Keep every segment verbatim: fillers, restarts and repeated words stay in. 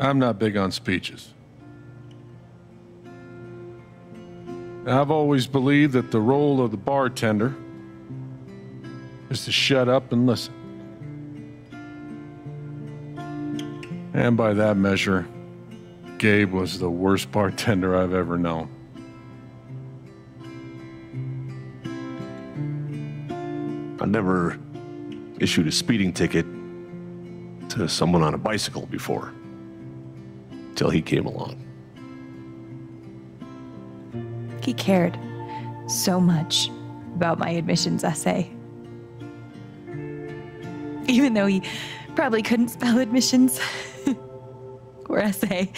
I'm not big on speeches. I've always believed that the role of the bartender is to shut up and listen. And by that measure, Gabe was the worst bartender I've ever known. I never issued a speeding ticket to someone on a bicycle before, till he came along. He cared so much about my admissions essay. Even though he probably couldn't spell admissions or essay.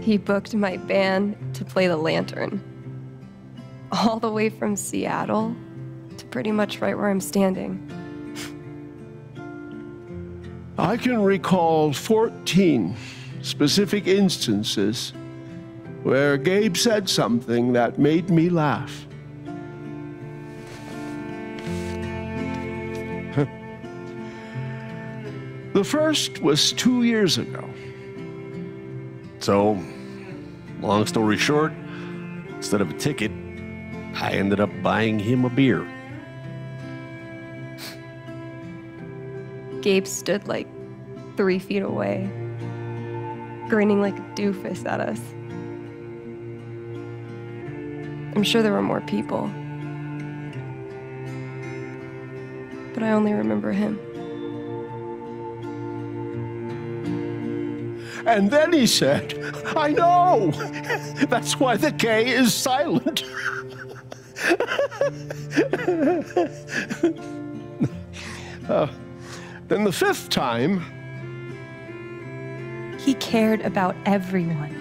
He booked my band to play the Lantern, all the way from Seattle to pretty much right where I'm standing. I can recall fourteen specific instances where Gabe said something that made me laugh. The first was two years ago. So, long story short, instead of a ticket, I ended up buying him a beer. Gabe stood like three feet away, grinning like a doofus at us. I'm sure there were more people, but I only remember him. And then he said, "I know! That's why the K is silent." uh, Then the fifth time... He cared about everyone.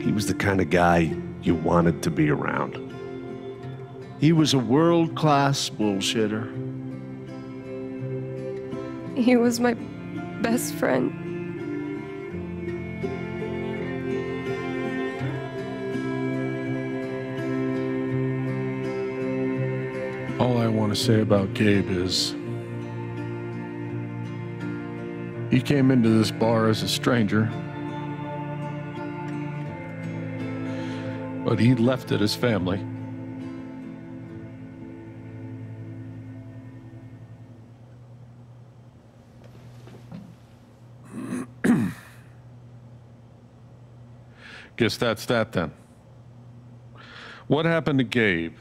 He was the kind of guy you wanted to be around. He was a world-class bullshitter. He was my best friend. All I want to say about Gabe is he came into this bar as a stranger, but he left it as family. Guess that's that then. What happened to Gabe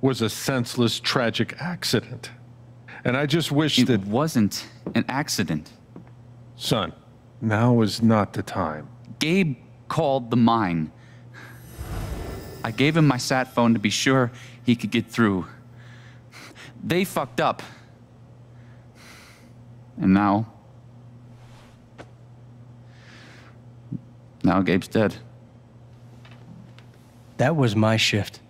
was a senseless, tragic accident. And I just wish that... It wasn't an accident. Son, now is not the time. Gabe called the mine. I gave him my sat phone to be sure he could get through. They fucked up. And now... Now Gabe's dead. That was my shift.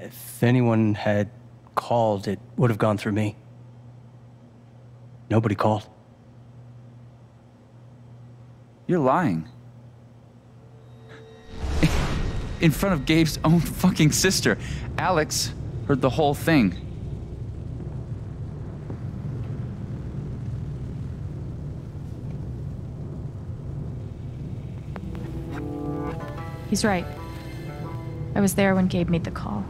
If anyone had called, it would have gone through me. Nobody called. You're lying. In front of Gabe's own fucking sister. Alex heard the whole thing. He's right. I was there when Gabe made the call.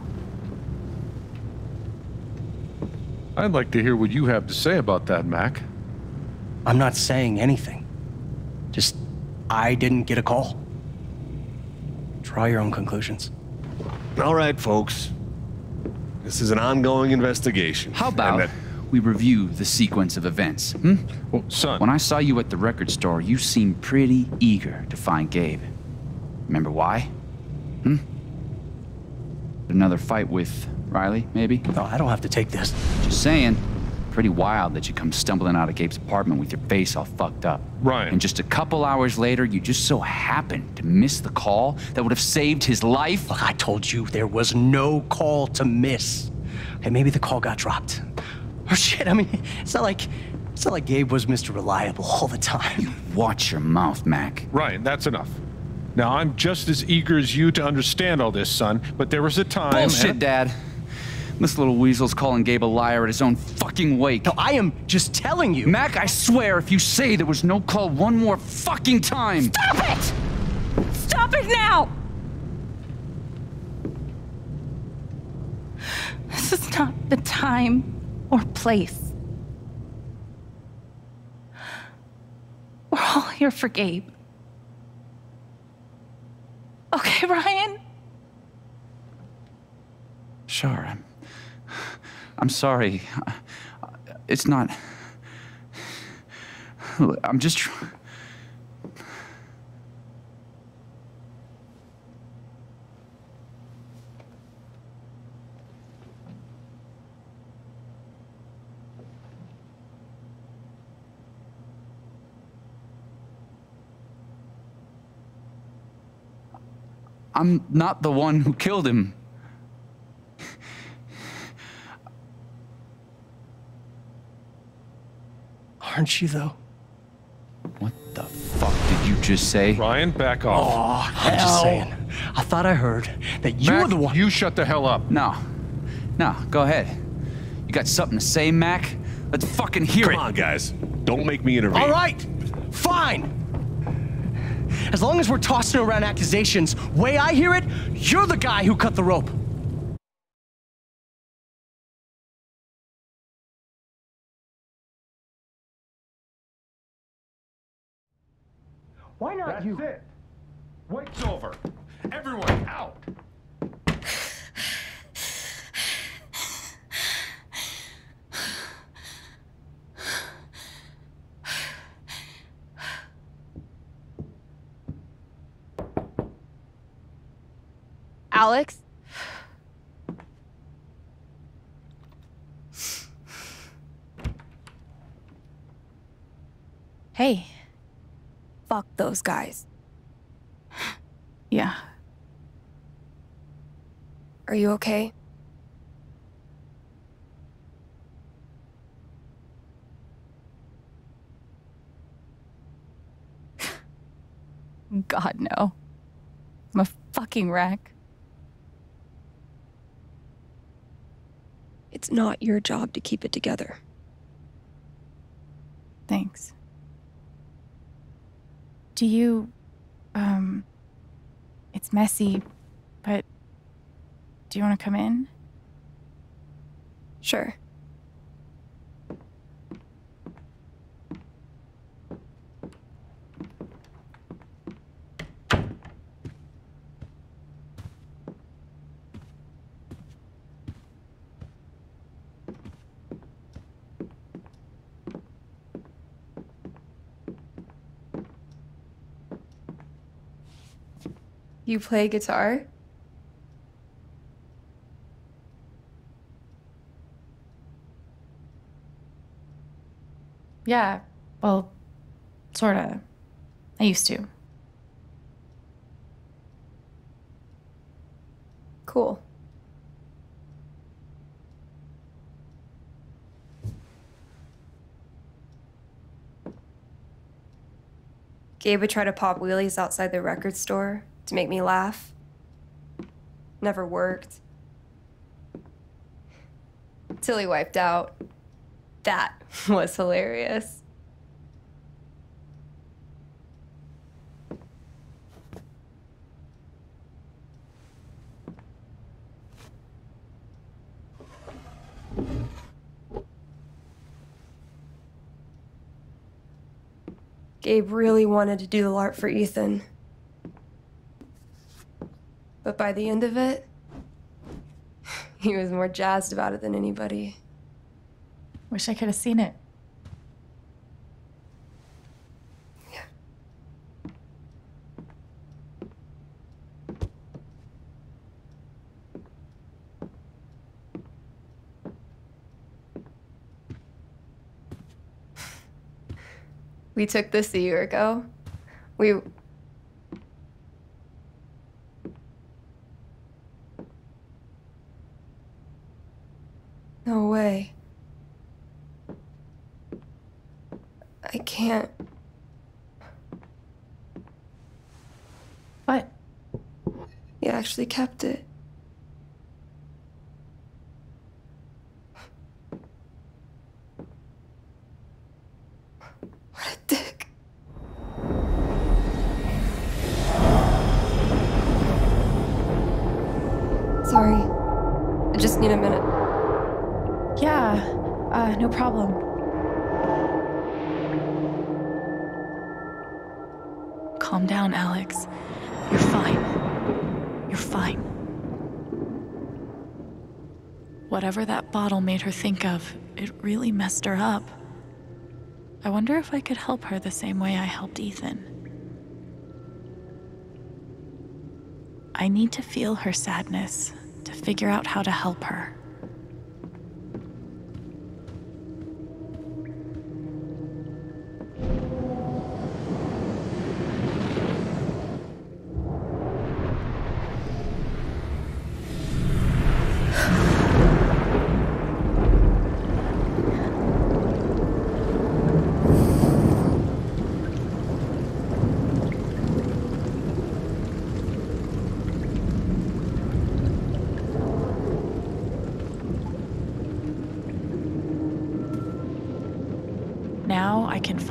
I'd like to hear what you have to say about that, Mac. I'm not saying anything. Just, I didn't get a call. Draw your own conclusions. All right, folks. This is an ongoing investigation. How about we review the sequence of events, hmm? Well, son. When I saw you at the record store, you seemed pretty eager to find Gabe. Remember why? Hmm? Another fight with Riley, maybe? No, I don't have to take this. Just saying, pretty wild that you come stumbling out of Gabe's apartment with your face all fucked up. Right. And just a couple hours later, you just so happened to miss the call that would have saved his life. Look, I told you there was no call to miss. Okay, maybe the call got dropped. Or shit, I mean, it's not like, it's not like Gabe was Mister Reliable all the time. You watch your mouth, Mac. Right, that's enough. Now, I'm just as eager as you to understand all this, son, but there was a time... Bullshit, Dad. This little weasel's calling Gabe a liar at his own fucking wake. No, I am just telling you. Mac, I swear, if you say there was no call one more fucking time... Stop it! Stop it now! This is not the time or place. We're all here for Gabe. Okay, Ryan? Sure, I'm... I'm sorry. It's not... I'm just... Tr I'm not the one who killed him. Aren't you, though? What the fuck did you just say? Ryan, back off. Oh, hell. I'm just saying. I thought I heard that you Mac, were the one. You shut the hell up. No. No, go ahead. You got something to say, Mac? Let's fucking hear Come it. Come on, guys. Don't make me intervene. All right. Fine. As long as we're tossing around accusations, way I hear it, you're the guy who cut the rope. Why not That's you? That's it. Wake's over. Everyone out. Alex? Hey. Fuck those guys. Yeah. Are you okay? God, no. I'm a fucking wreck. It's not your job to keep it together. Thanks. Do you... Um... It's messy, but... Do you want to come in? Sure. You play guitar? Yeah, well, sorta. I used to. Cool. Gabe would try to pop wheelies outside the record store. To make me laugh. Never worked. Till he wiped out. That was hilarious. Gabe really wanted to do the LARP for Ethan. But by the end of it, he was more jazzed about it than anybody. Wish I could have seen it. Yeah. We took this a year ago. We... No way. I can't. actually kept it. What a dick. Sorry. I just need a minute. Yeah, uh, no problem. Calm down, Alex. You're fine. You're fine. Whatever that bottle made her think of, it really messed her up. I wonder if I could help her the same way I helped Ethan. I need to feel her sadness to figure out how to help her.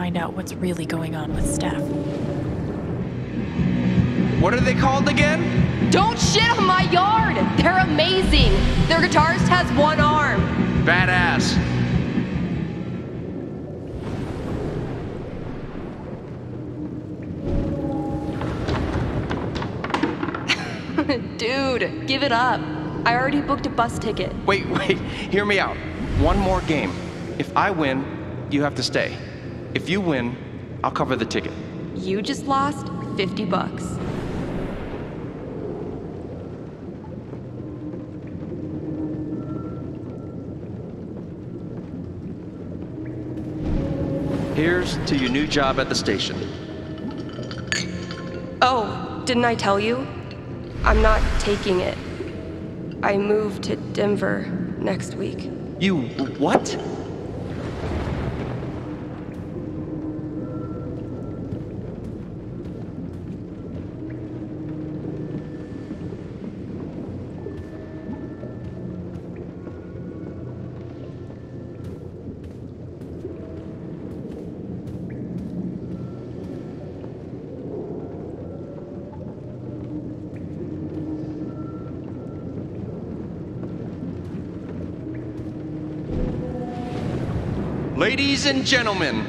Find out what's really going on with Steph. What are they called again? Don't shit on my yard! They're amazing! Their guitarist has one arm. Badass. Dude, give it up. I already booked a bus ticket. Wait, wait, hear me out. One more game. If I win, you have to stay. If you win, I'll cover the ticket. You just lost fifty bucks. Here's to your new job at the station. Oh, didn't I tell you? I'm not taking it. I move to Denver next week. You what? Ladies and gentlemen,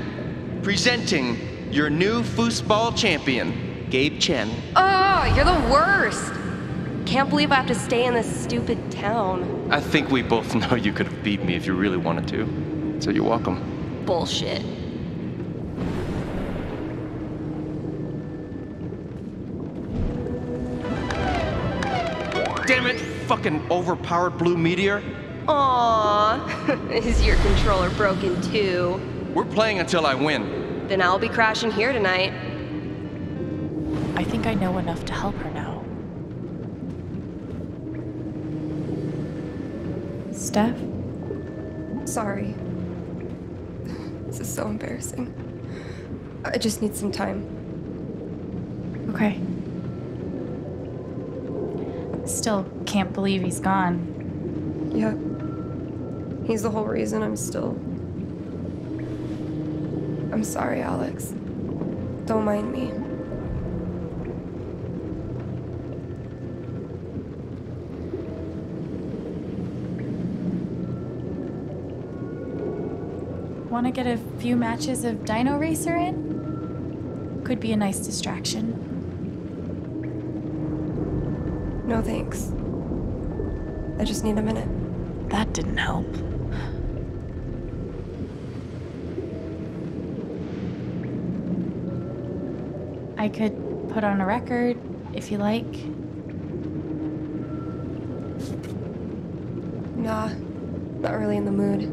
presenting your new foosball champion, Gabe Chen. Oh, you're the worst! Can't believe I have to stay in this stupid town. I think we both know you could have beat me if you really wanted to. So you're welcome. Bullshit. Damn it, fucking overpowered blue meteor. Aww, is your controller broken too? We're playing until I win. Then I'll be crashing here tonight. I think I know enough to help her now. Steph? Sorry. This is so embarrassing. I just need some time. Okay. Still can't believe he's gone. Yeah. He's the whole reason I'm still... I'm sorry, Alex. Don't mind me. Want to get a few matches of Dino Racer in? Could be a nice distraction. No thanks. I just need a minute. That didn't help. I could put on a record, if you like. Nah, not really in the mood.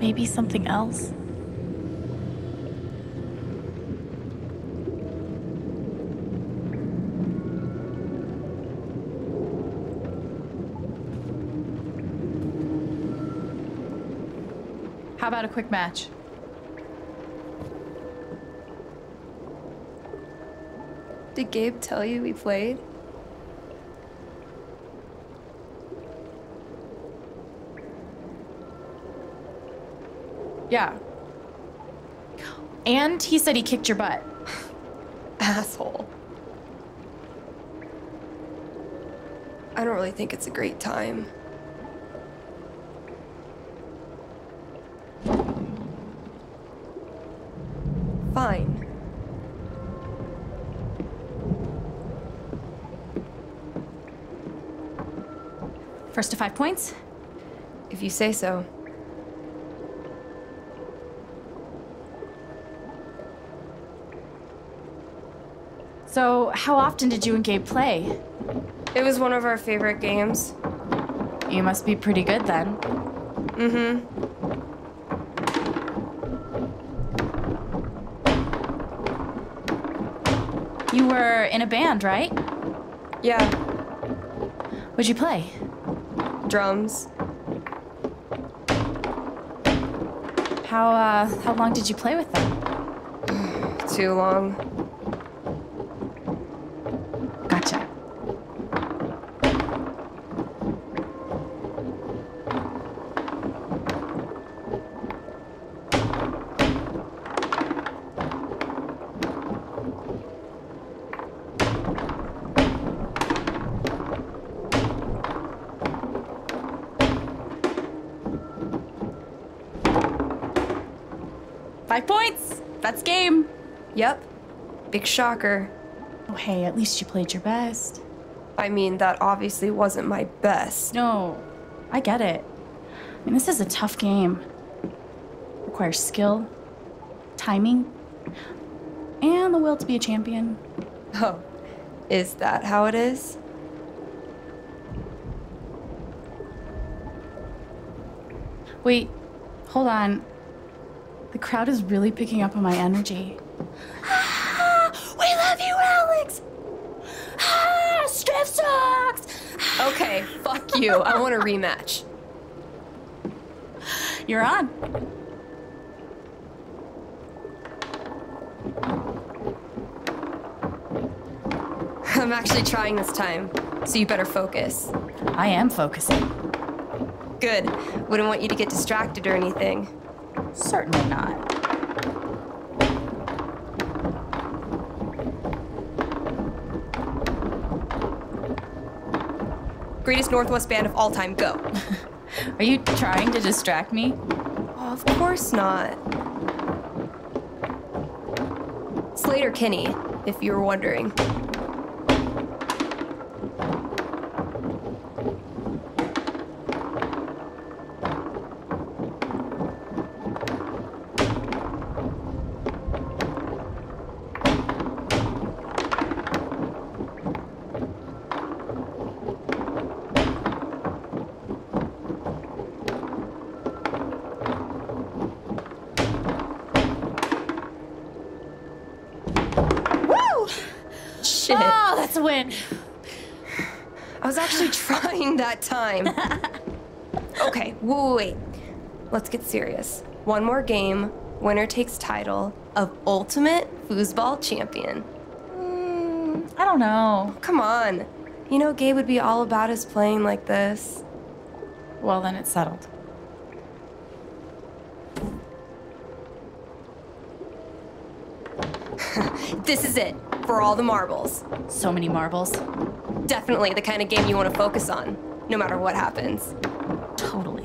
Maybe something else? How about a quick match? Did Gabe tell you we played? Yeah. And he said he kicked your butt. Asshole. I don't really think it's a great time. Fine. First to five points? If you say so. So, how often did you and Gabe play? It was one of our favorite games. You must be pretty good then. Mm-hmm. You were in a band, right? Yeah. What'd you play? Drums. How, uh, how long did you play with them? Too long. Five points! That's game! Yep. Big shocker. Oh, hey, at least you played your best. I mean, that obviously wasn't my best. No, I get it. I mean, this is a tough game. Requires skill, timing, and the will to be a champion. Oh, is that how it is? Wait, hold on. The crowd is really picking up on my energy. Ah, we love you, Alex! Ah, Strip sucks! Okay, fuck you. I want a rematch. You're on. I'm actually trying this time, so you better focus. I am focusing. Good. Wouldn't want you to get distracted or anything. Certainly not. Greatest Northwest band of all time, go. Are you trying to distract me? Oh, of course not. Sleater-Kinney, if you were wondering. Shit. Oh, that's a win. I was actually trying that time. Okay, wait, wait. Let's get serious. One more game, winner takes title of Ultimate Foosball Champion. Mm, I don't know. Oh, come on. You know, Gabe would be all about us playing like this. Well, then it's settled. This is it. For all the marbles. So many marbles. Definitely the kind of game you want to focus on, no matter what happens. Totally.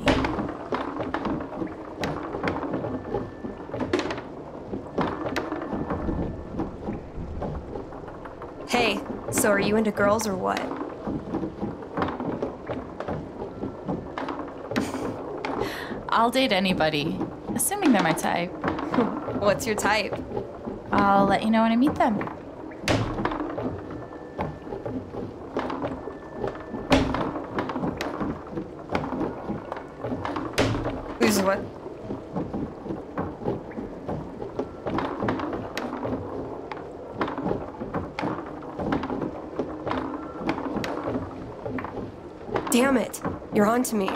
Hey, so are you into girls or what? I'll date anybody, assuming they're my type. What's your type? I'll let you know when I meet them. What? Damn it, you're on to me.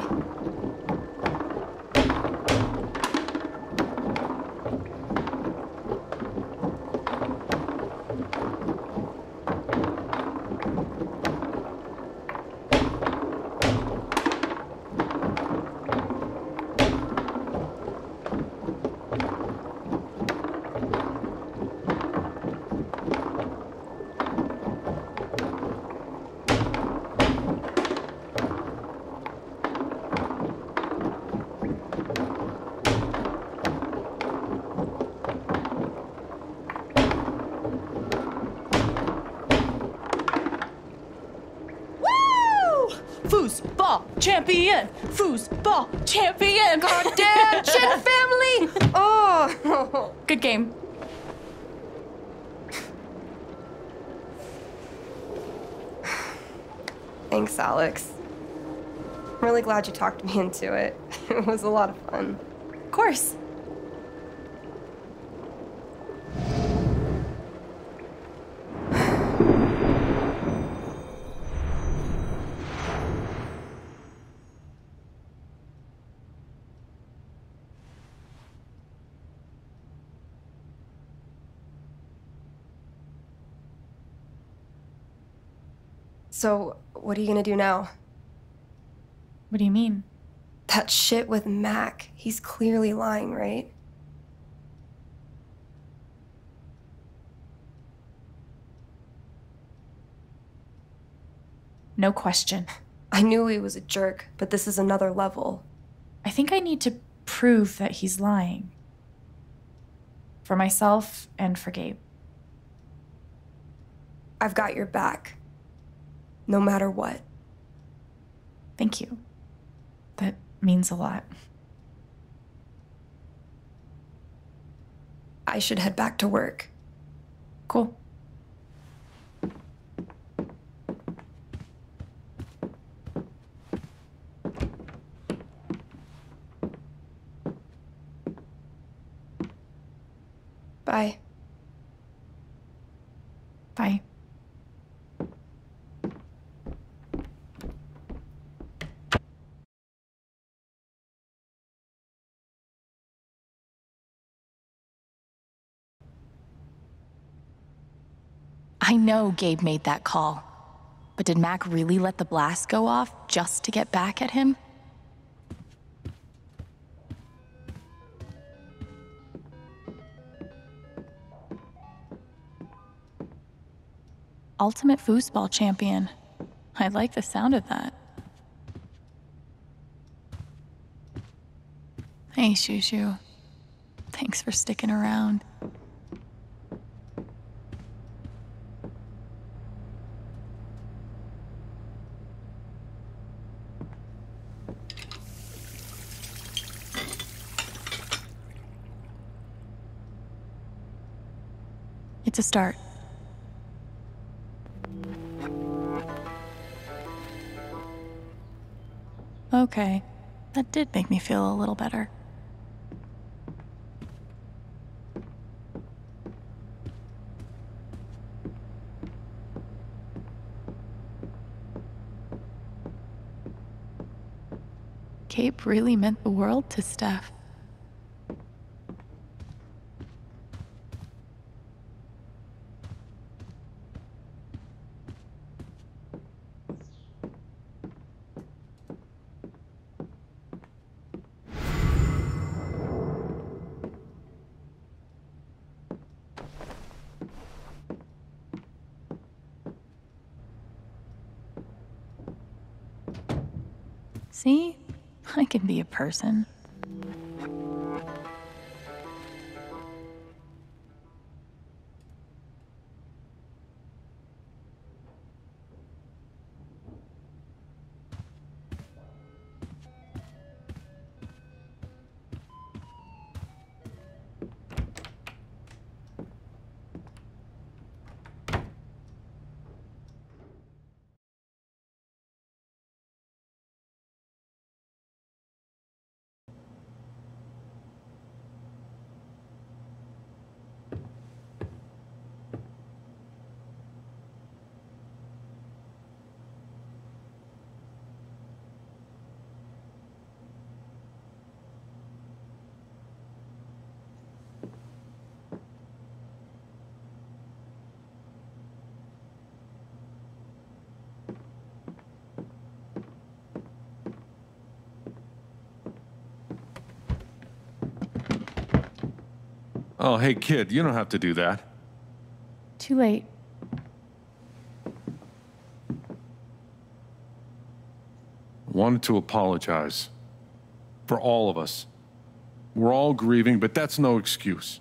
foosball champion, foosball champion. Goddamn Chen family. Oh, good game. Thanks, Alex. I'm really glad you talked me into it. It was a lot of fun. Of course. So, what are you gonna do now? What do you mean? That shit with Mac. He's clearly lying, right? No question. I knew he was a jerk, but this is another level. I think I need to prove that he's lying. For myself and for Gabe. I've got your back. No matter what. Thank you. That means a lot. I should head back to work. Cool. Bye. Bye. I know Gabe made that call, but did Mac really let the blast go off just to get back at him? Ultimate foosball champion. I like the sound of that. Hey, Shushu. Thanks for sticking around. To start. Okay, that did make me feel a little better. Gabe really meant the world to Steph. See? I can be a person. Oh, hey, kid, you don't have to do that. Too late. Wanted to apologize. For all of us. We're all grieving, but that's no excuse.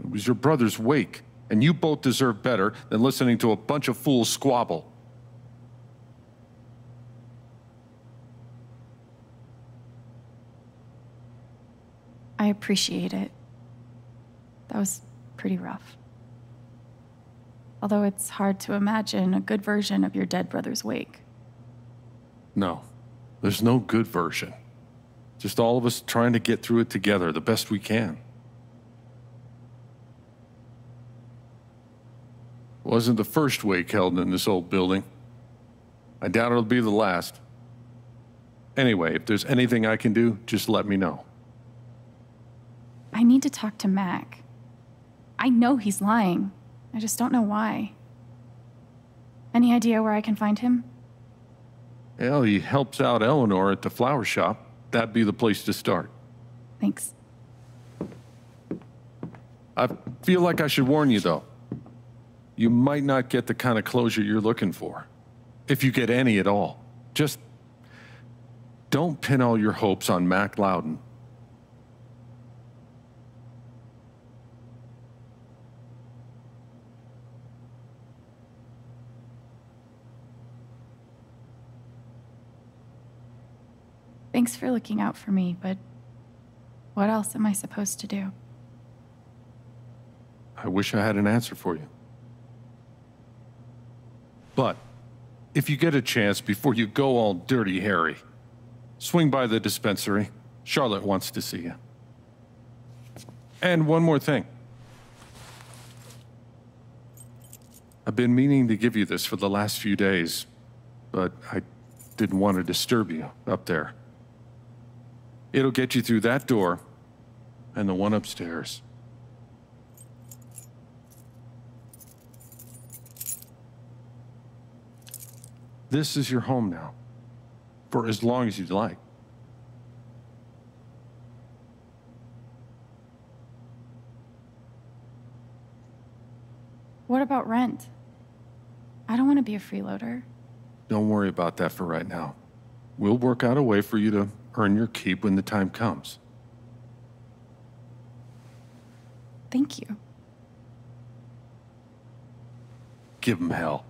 It was your brother's wake, and you both deserve better than listening to a bunch of fools squabble. I appreciate it. That was pretty rough. Although it's hard to imagine a good version of your dead brother's wake. No, there's no good version. Just all of us trying to get through it together the best we can. Wasn't the first wake held in this old building. I doubt it'll be the last. Anyway, if there's anything I can do, just let me know. I need to talk to Mac. I know he's lying. I just don't know why. Any idea where I can find him? Well, he helps out Eleanor at the flower shop. That'd be the place to start. Thanks. I feel like I should warn you, though. You might not get the kind of closure you're looking for. If you get any at all. Just don't pin all your hopes on Mac Loudon. Thanks for looking out for me, but what else am I supposed to do? I wish I had an answer for you. But if you get a chance before you go all Dirty Harry, swing by the dispensary. Charlotte wants to see you. And one more thing. I've been meaning to give you this for the last few days, but I didn't want to disturb you up there. It'll get you through that door and the one upstairs. This is your home now, for as long as you'd like. What about rent? I don't want to be a freeloader. Don't worry about that for right now. We'll work out a way for you to earn your keep when the time comes. Thank you. Give him hell.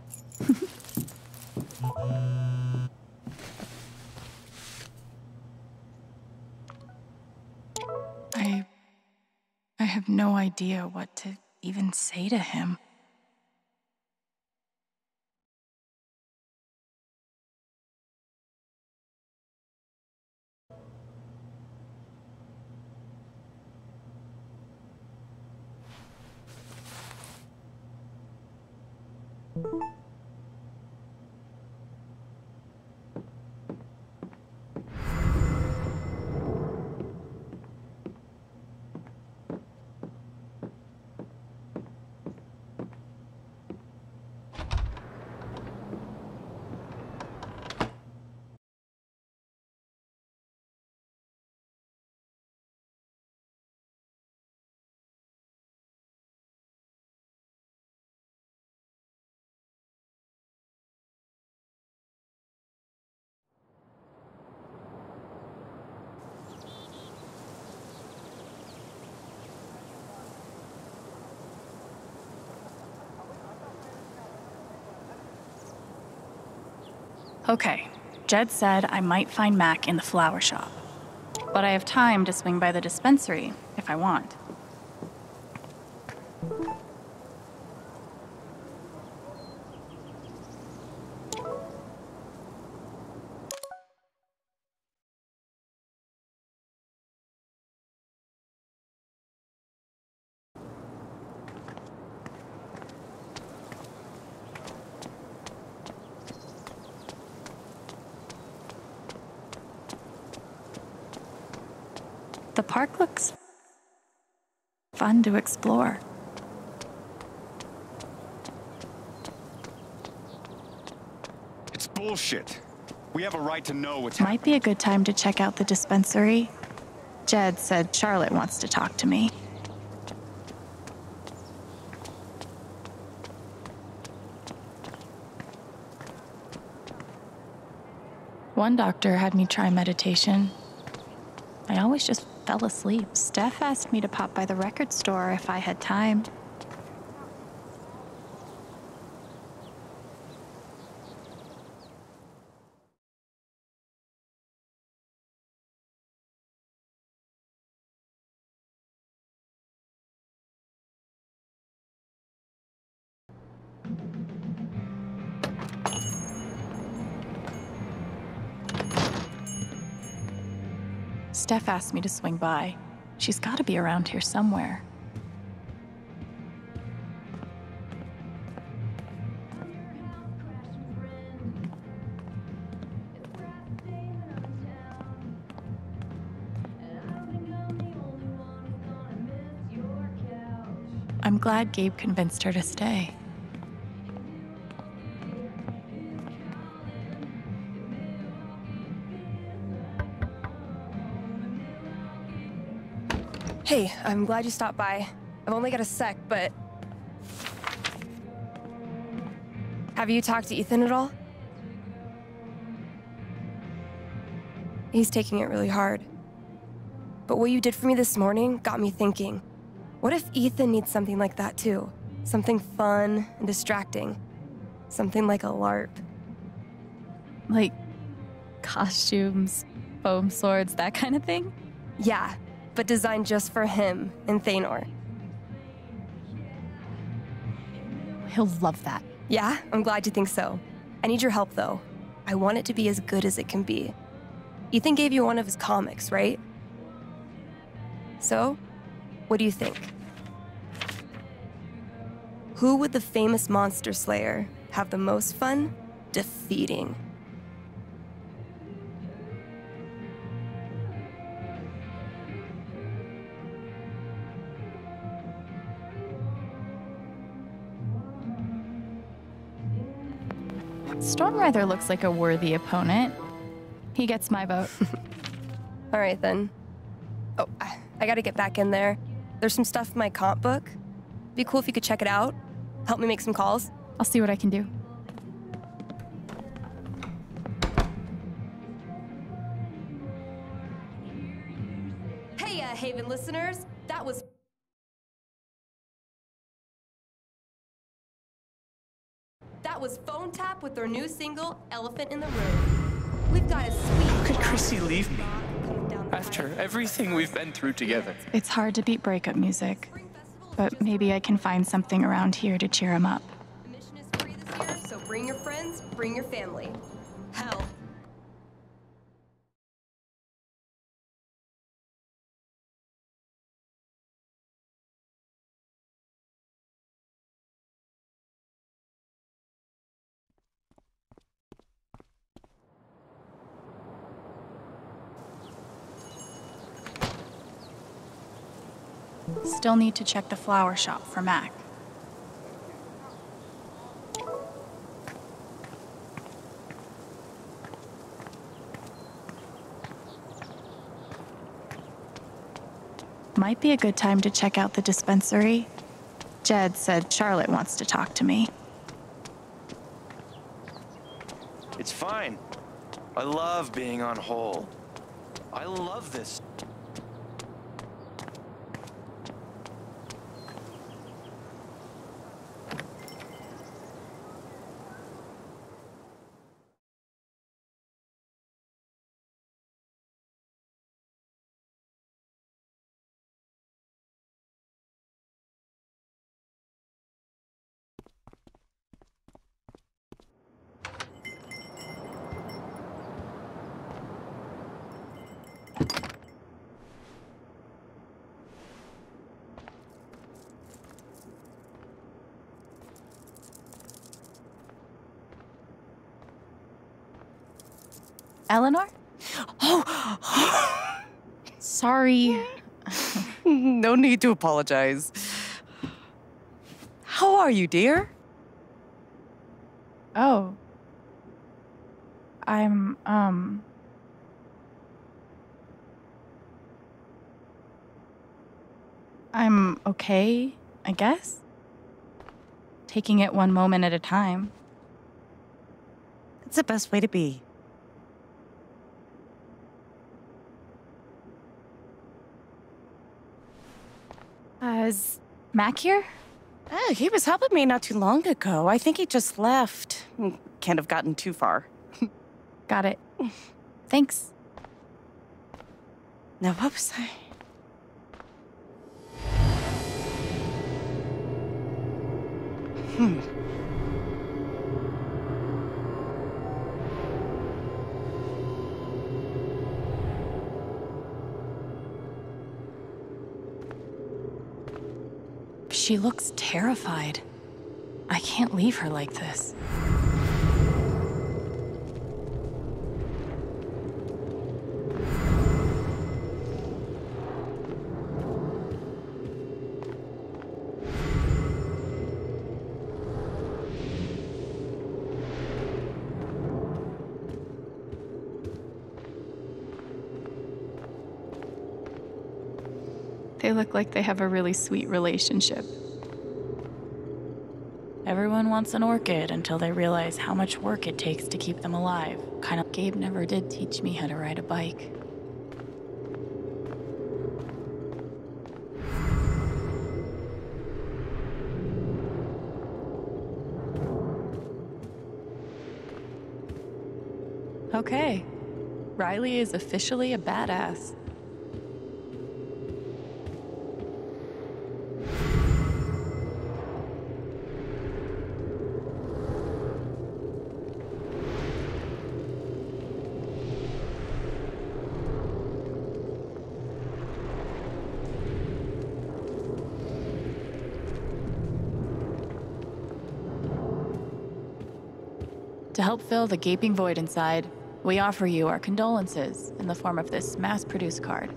I... I have no idea what to even say to him. Okay, Jed said I might find Mac in the flower shop, but I have time to swing by the dispensary if I want. The park looks fun to explore. It's bullshit. We have a right to know what's happening. Might be a good time to check out the dispensary. Jed said Charlotte wants to talk to me. One doctor had me try meditation. I always just fell asleep. Steph asked me to pop by the record store if I had time. Steph asked me to swing by. She's got to be around here somewhere. I'm glad Gabe convinced her to stay. Hey, I'm glad you stopped by. I've only got a sec, but... Have you talked to Ethan at all? He's taking it really hard. But what you did for me this morning got me thinking. What if Ethan needs something like that too? Something fun and distracting. Something like a LARP. Like costumes, foam swords, that kind of thing? Yeah. But designed just for him and Thanor. He'll love that. Yeah, I'm glad you think so. I need your help, though. I want it to be as good as it can be. Ethan gave you one of his comics, right? So, what do you think? Who would the famous monster slayer have the most fun defeating? Stormrather looks like a worthy opponent. He gets my vote. All right, then. Oh, I, I gotta get back in there. There's some stuff in my comp book. Be cool if you could check it out. Help me make some calls. I'll see what I can do. Hey, uh, Haven listeners. That was... That was Phone Tap with their new single, Elephant in the Room. We've got a sweet... How could Chrissy leave me? After everything we've been through together. It's hard to beat breakup music, but maybe I can find something around here to cheer him up. The mission is free this year, so bring your friends, bring your family. Hell. Still need to check the flower shop for Mac. Might be a good time to check out the dispensary. Jed said Charlotte wants to talk to me. It's fine. I love being on hold. I love this. Eleanor? Oh! Sorry. No need to apologize. How are you, dear? Oh. I'm, um... I'm okay, I guess. Taking it one moment at a time. That's the best way to be. Uh, is Mac here? Oh, he was helping me not too long ago. I think he just left. Can't have gotten too far. Got it. Thanks. Now, what was I? Hmm. She looks terrified. I can't leave her like this. They look like they have a really sweet relationship. Everyone wants an orchid until they realize how much work it takes to keep them alive. Kind of. Gabe never did teach me how to ride a bike. Okay, Riley is officially a badass. To help fill the gaping void inside, we offer you our condolences in the form of this mass-produced card.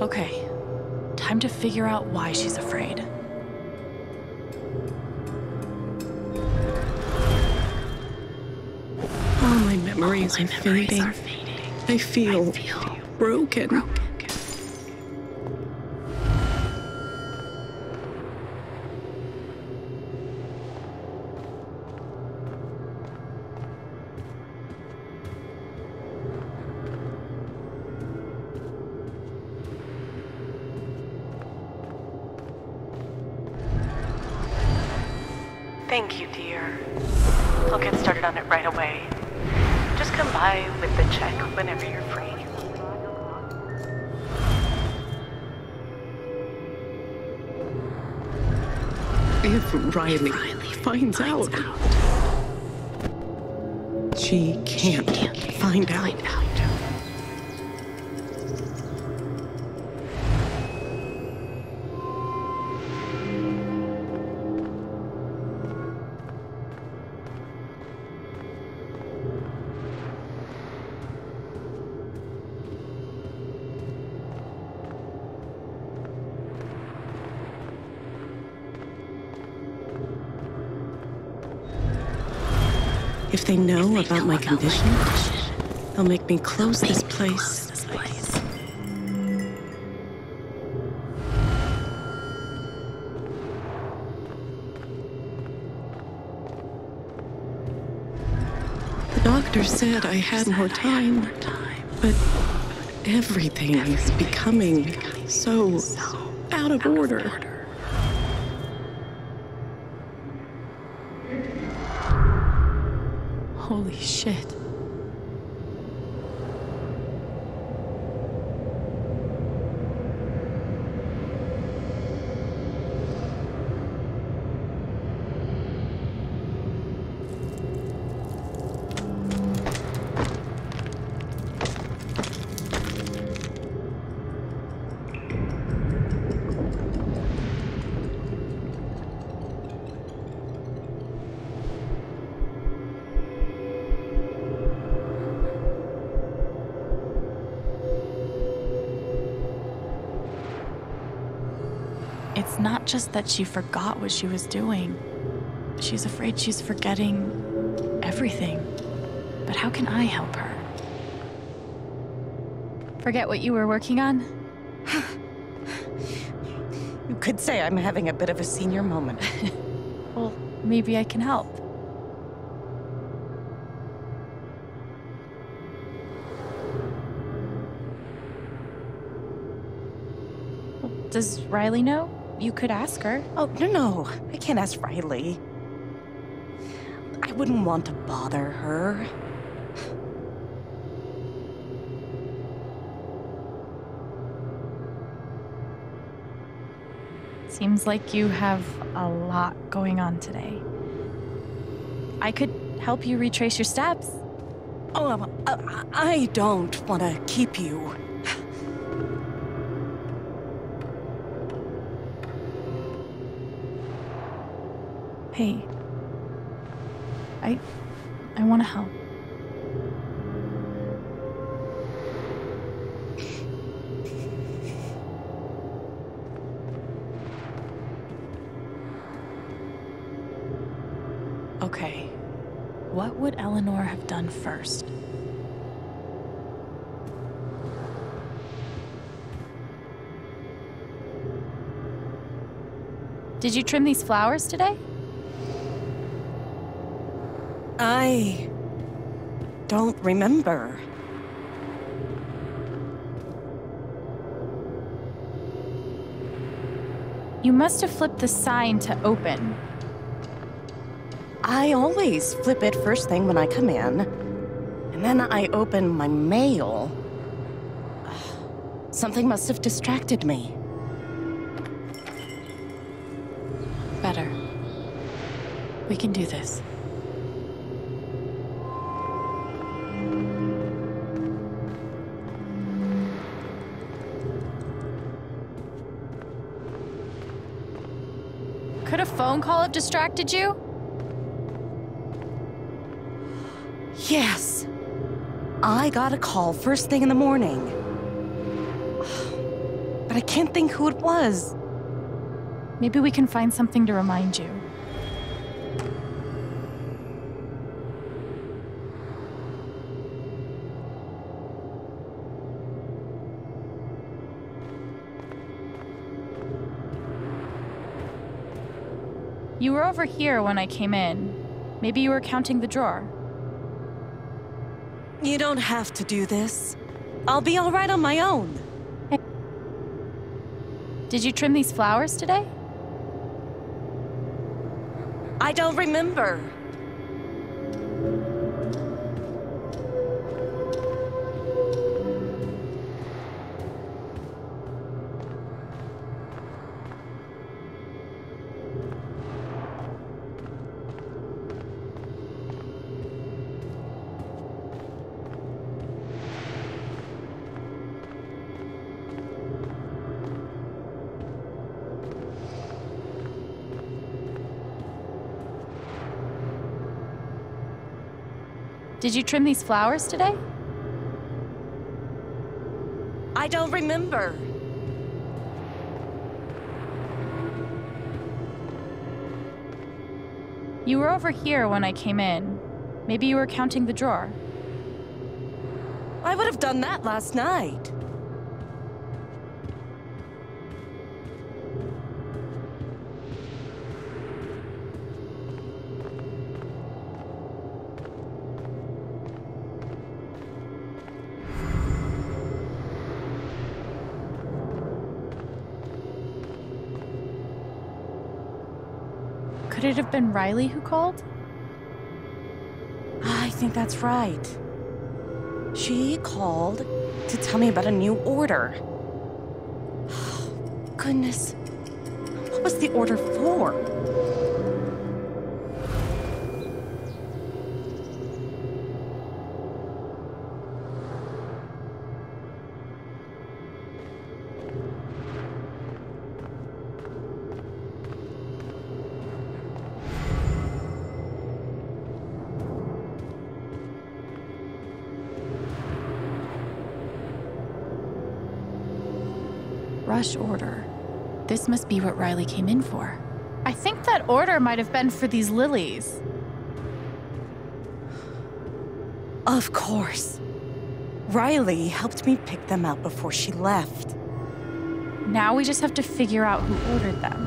Okay, time to figure out why she's afraid. Memories, are, memories fading. are fading. I feel, I feel broken. broken. Thank you, dear. I'll get started on it right away. Just come by with the check whenever you're free. If Riley, Riley finds, finds out, out, she can't, she can't find, find out. out. If they know, if they about, know my about my condition, they'll make me close, make this, place. close this place. The doctor said I had more time, but everything is becoming so out of order. Holy shit. It's not just that she forgot what she was doing. She's afraid she's forgetting everything. But how can I help her? Forget what you were working on? You could say I'm having a bit of a senior moment. Well, maybe I can help. Does Riley know? You could ask her. Oh, no, no. I can't ask Riley. I wouldn't want to bother her. Seems like you have a lot going on today. I could help you retrace your steps. Oh, I don't want to keep you. Hey, I, I want to help. Okay, what would Eleanor have done first? Did you trim these flowers today? I don't remember. You must have flipped the sign to open. I always flip it first thing when I come in, and then I open my mail. Something must have distracted me. Better. We can do this. Could a phone call have distracted you? Yes. I got a call first thing in the morning. But I can't think who it was. Maybe we can find something to remind you. You were over here when I came in. Maybe you were counting the drawer. You don't have to do this. I'll be all right on my own. Hey. Did you trim these flowers today? I don't remember. Did you trim these flowers today? I don't remember. You were over here when I came in. Maybe you were counting the drawer. I would have done that last night. Could it have been Riley who called? I think that's right. She called to tell me about a new order. Oh, goodness. What was the order for? Rush order. This must be what Riley came in for. I think that order might have been for these lilies. Of course. Riley helped me pick them out before she left. Now we just have to figure out who ordered them.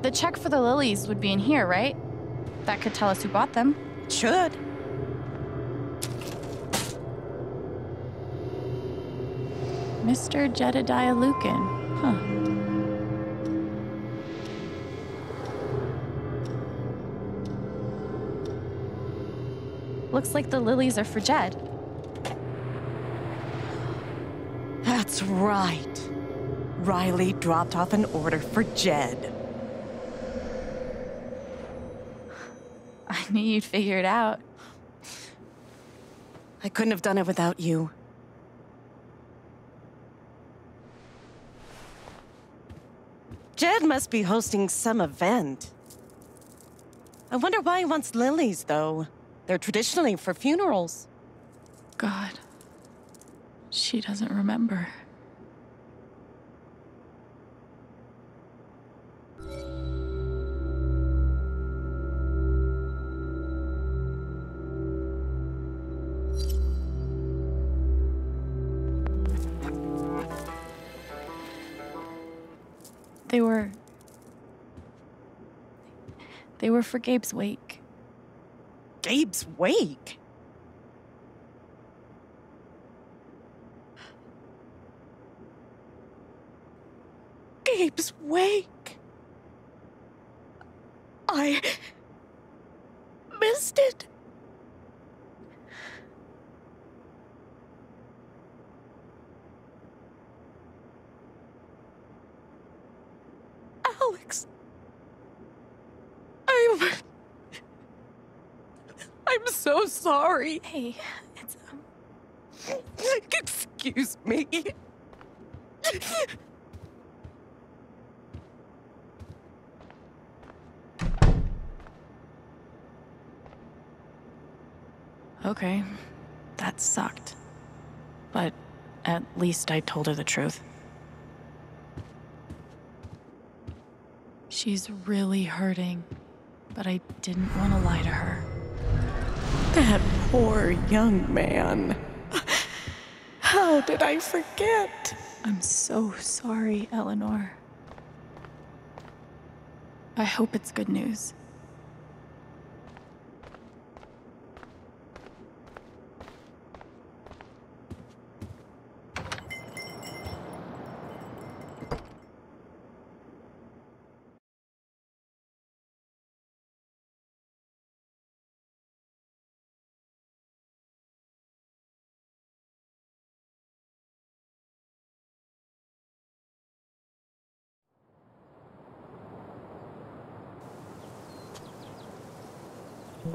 The check for the lilies would be in here, right? That could tell us who bought them. It should. Mister Jedediah Lucan, huh. looks like the lilies are for Jed. That's right. Riley dropped off an order for Jed. I knew you'd figure it out. I couldn't have done it without you. Jed must be hosting some event. I wonder why he wants lilies, though. They're traditionally for funerals. God. She doesn't remember. They were... They were for Gabe's wake. Gabe's wake? Gabe's wake? I... missed it. Alex... I'm... I'm so sorry. Hey, it's... Um... Excuse me. Okay, that sucked. But at least I told her the truth. She's really hurting, but I didn't want to lie to her. That poor young man. How did I forget? I'm so sorry, Eleanor. I hope it's good news.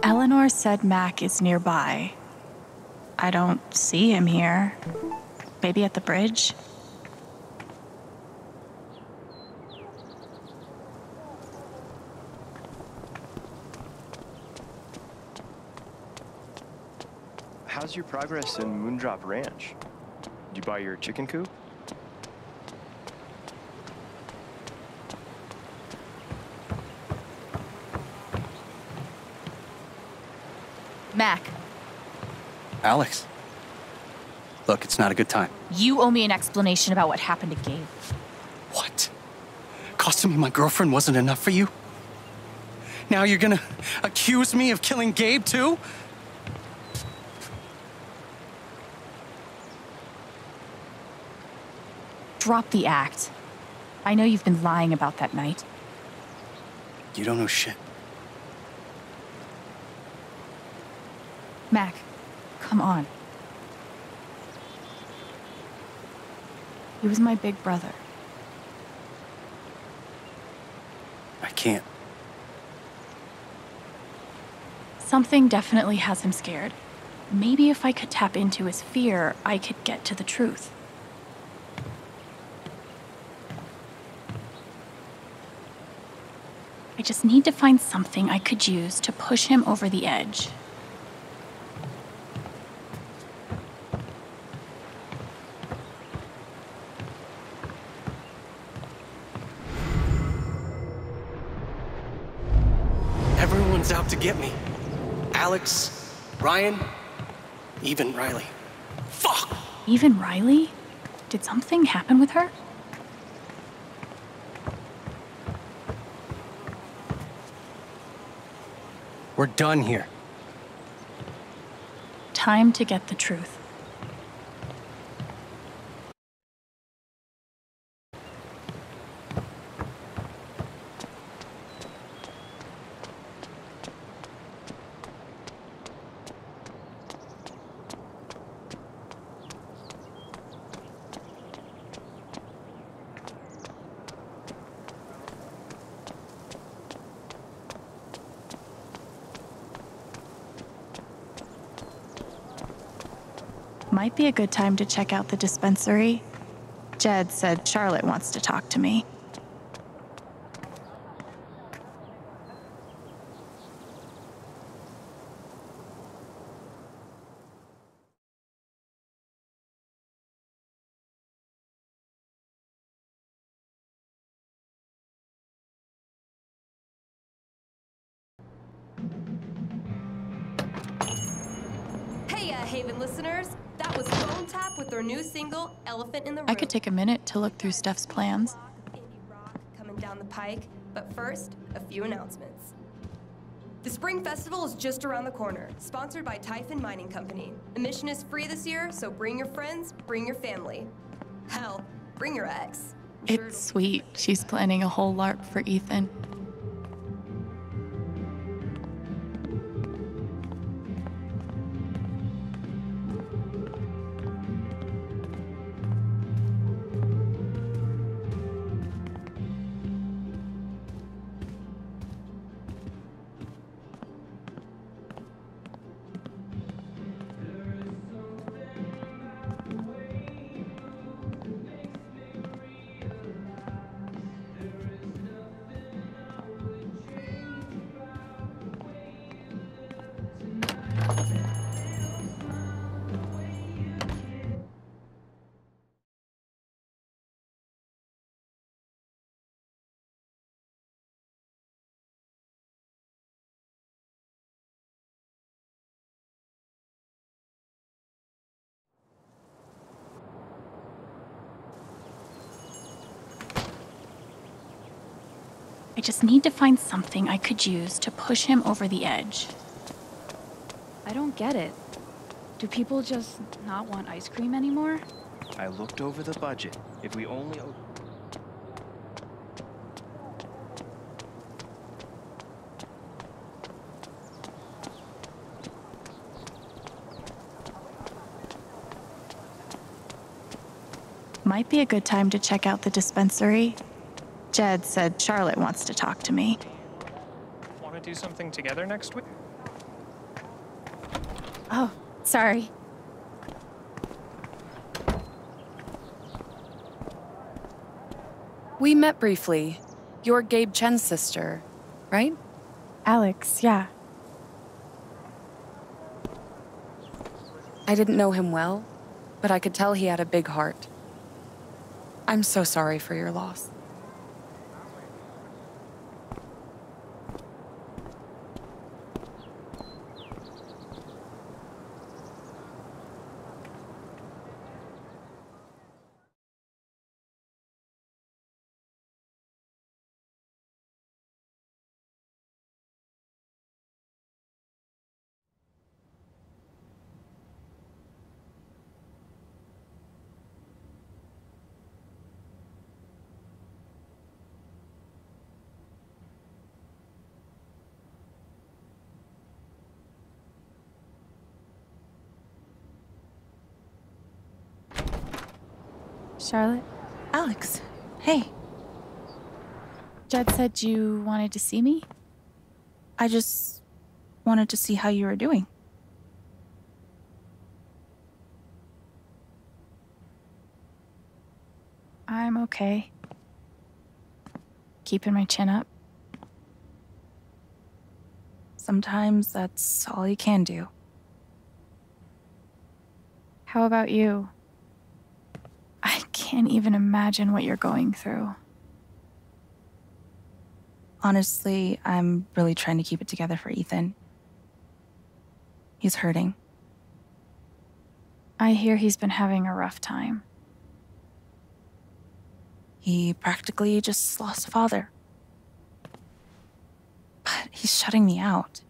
Eleanor said Mac is nearby. I don't see him here. Maybe at the bridge? How's your progress in Moondrop Ranch? Did you buy your chicken coop? Mac. Alex. Look, it's not a good time. You owe me an explanation about what happened to Gabe. What? Costing me my girlfriend wasn't enough for you? Now you're gonna accuse me of killing Gabe, too? Drop the act. I know you've been lying about that night. You don't know shit. Mac, come on. He was my big brother. I can't. Something definitely has him scared. Maybe if I could tap into his fear, I could get to the truth. I just need to find something I could use to push him over the edge. Out to get me. Alex, Ryan, even Riley. Fuck! Even Riley? Did something happen with her? We're done here. Time to get the truth. might be a good time to check out the dispensary. Jed said Charlotte wants to talk to me. Haven listeners, that was Bone Tap with their new single, Elephant in the Room. I could take a minute to look through Steph's plans. Indie rock coming down the pike, but first, a few announcements. The Spring Festival is just around the corner, sponsored by Typhon Mining Company. Admission is free this year, so bring your friends, bring your family. Hell, bring your ex. It's sweet. She's planning a whole LARP for Ethan. I just need to find something I could use to push him over the edge. I don't get it. Do people just not want ice cream anymore? I looked over the budget. If we only... Might be a good time to check out the dispensary. Jed said Charlotte wants to talk to me. Want to do something together next week? Oh, sorry. We met briefly. You're Gabe Chen's sister, right? Alex, yeah. I didn't know him well, but I could tell he had a big heart. I'm so sorry for your loss. Charlotte? Alex, hey. Jed said you wanted to see me? I just wanted to see how you were doing. I'm okay. Keeping my chin up. Sometimes that's all you can do. How about you? Can't even imagine what you're going through. Honestly, I'm really trying to keep it together for Ethan. He's hurting. I hear he's been having a rough time. He practically just lost a father. But he's shutting me out.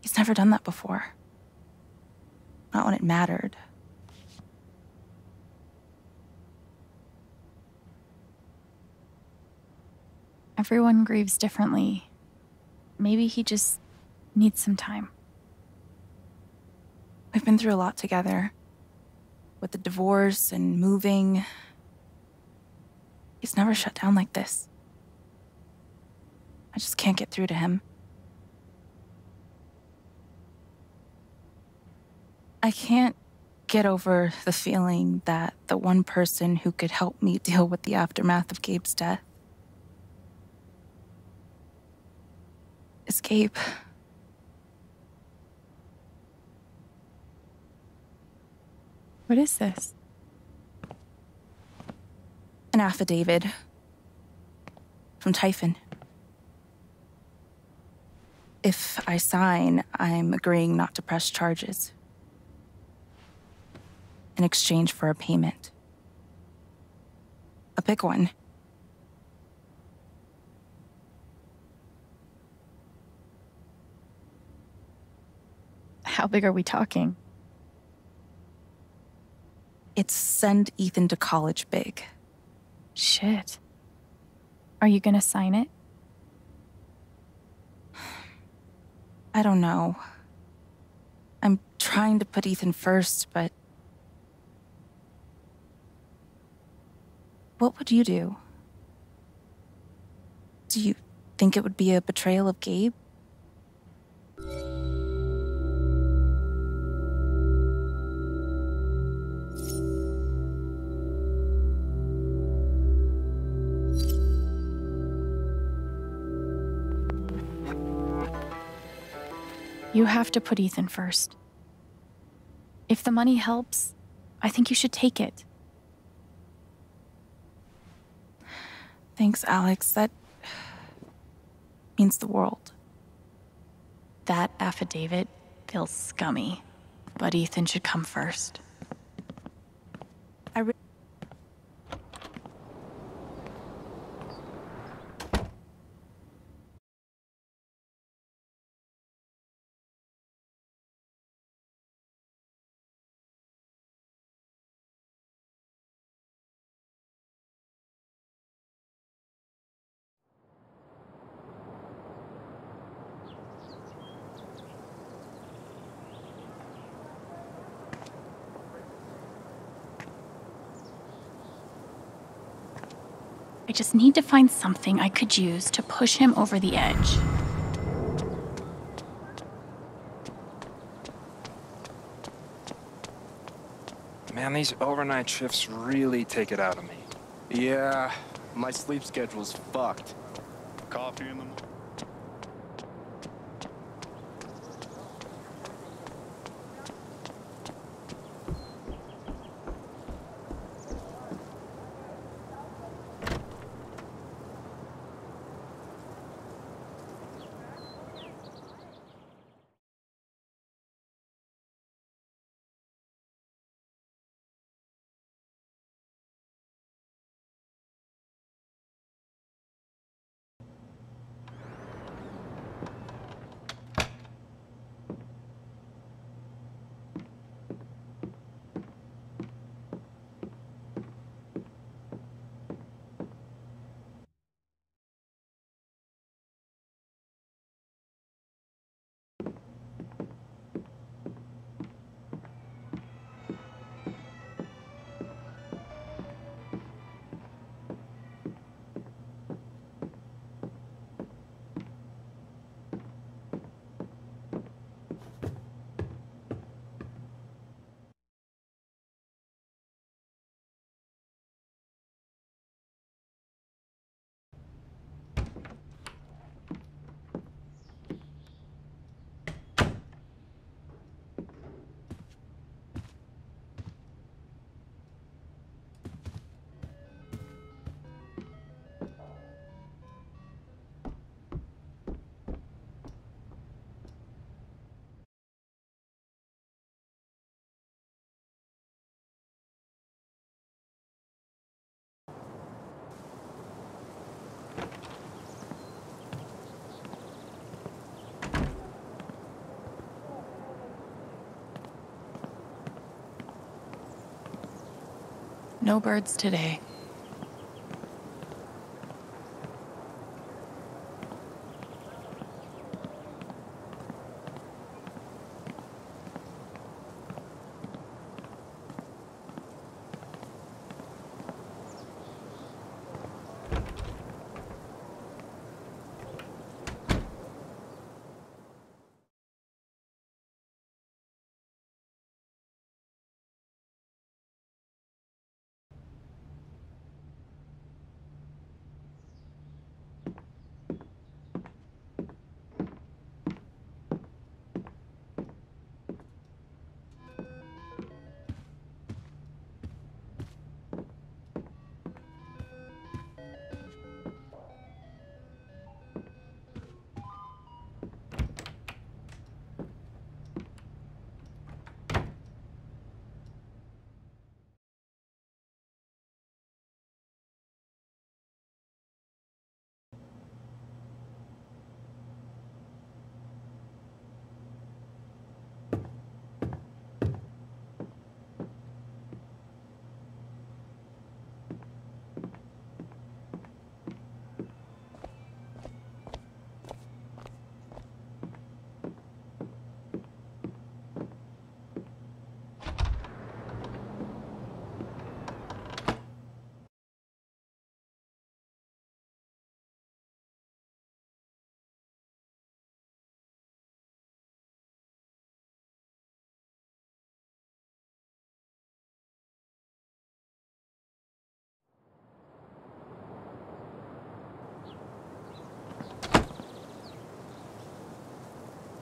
He's never done that before. Not when it mattered. Everyone grieves differently. Maybe he just needs some time. We've been through a lot together. With the divorce and moving. He's never shut down like this. I just can't get through to him. I can't get over the feeling that the one person who could help me deal with the aftermath of Gabe's death is Gabe. What is this? An affidavit from Typhon. If I sign, I'm agreeing not to press charges in exchange for a payment. A big one. How big are we talking? It's send Ethan to college big. Shit. Are you gonna sign it? I don't know. I'm trying to put Ethan first, but... What would you do? Do you think it would be a betrayal of Gabe? You have to put Ethan first. If the money helps, I think you should take it. Thanks, Alex. That means the world. That affidavit feels scummy, but Ethan should come first. I re- I just need to find something I could use to push him over the edge. Man, these overnight shifts really take it out of me. Yeah, my sleep schedule's fucked. Coffee in the morning. No birds today.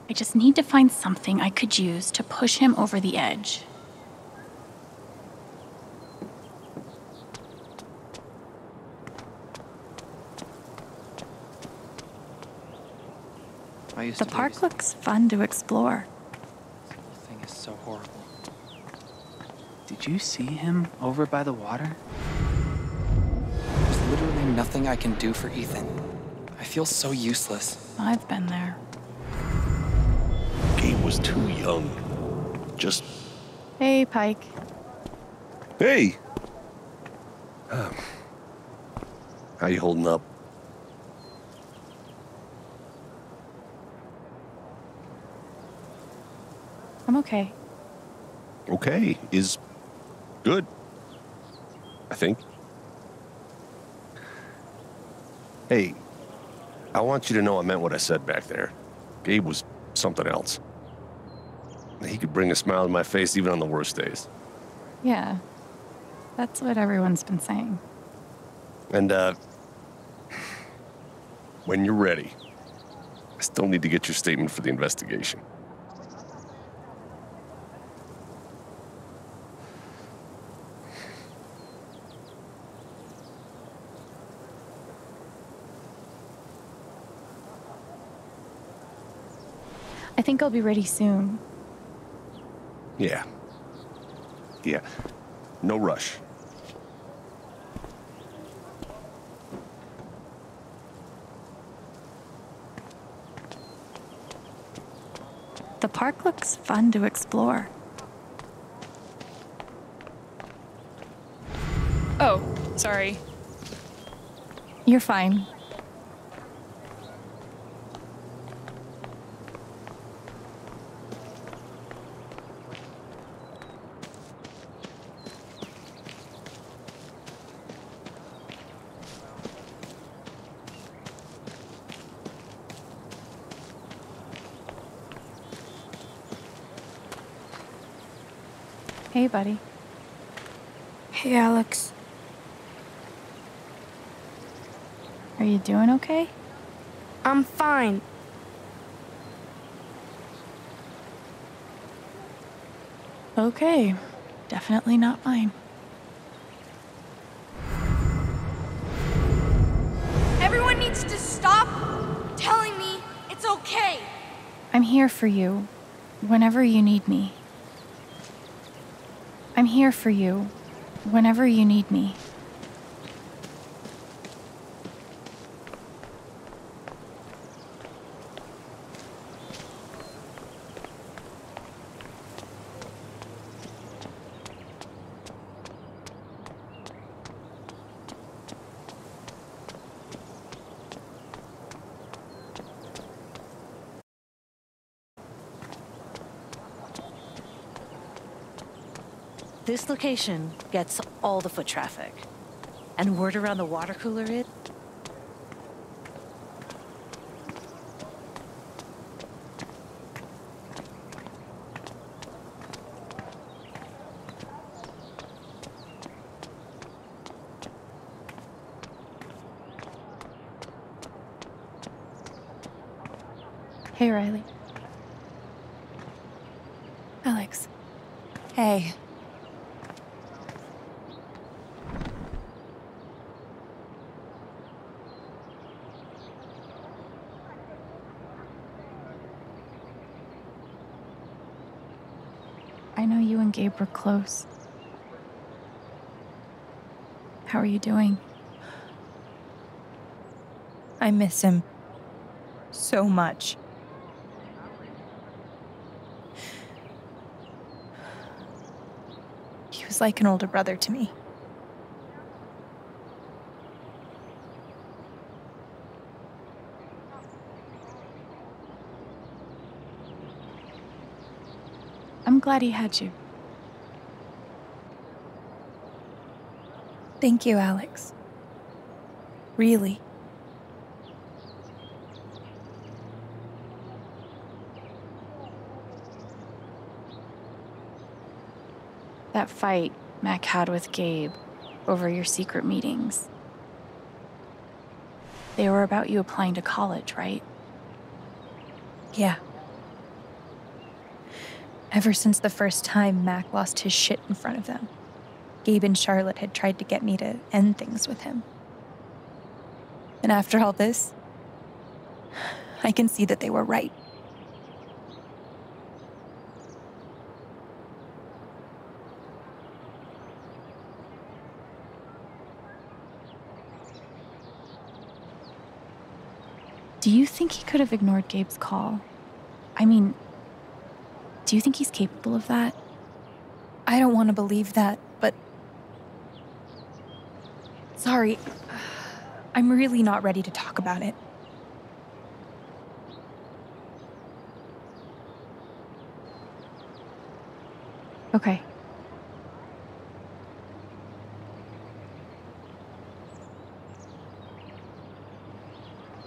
I just need to find something I could use to push him over the edge. The park looks fun to explore. This thing is so horrible. Did you see him over by the water? There's literally nothing I can do for Ethan. I feel so useless. I've been there. Gabe was too young. Just... Hey, Pike. Hey! Um, how you holding up? I'm okay. Okay is good, I think. Hey, I want you to know I meant what I said back there. Gabe was something else. He could bring a smile to my face even on the worst days. Yeah, that's what everyone's been saying. And, uh, when you're ready, I still need to get your statement for the investigation. I think I'll be ready soon. Yeah. Yeah. No rush. The park looks fun to explore. Oh, sorry. You're fine. Hey, buddy. Hey, Alex. Are you doing okay? I'm fine. Okay. Definitely not mine. Everyone needs to stop telling me it's okay. I'm here for you whenever you need me. I'm here for you, whenever you need me. This location gets all the foot traffic. And word around the water cooler is... Hey, Riley. Alex. Hey. I know you and Gabe were close. How are you doing? I miss him so much. He was like an older brother to me. I'm glad he had you. Thank you, Alex. Really. That fight Mac had with Gabe over your secret meetings. They were about you applying to college, right? Yeah. Ever since the first time Mac lost his shit in front of them, Gabe and Charlotte had tried to get me to end things with him. And after all this, I can see that they were right. Do you think he could have ignored Gabe's call? I mean, do you think he's capable of that? I don't want to believe that, but... Sorry, I'm really not ready to talk about it. Okay.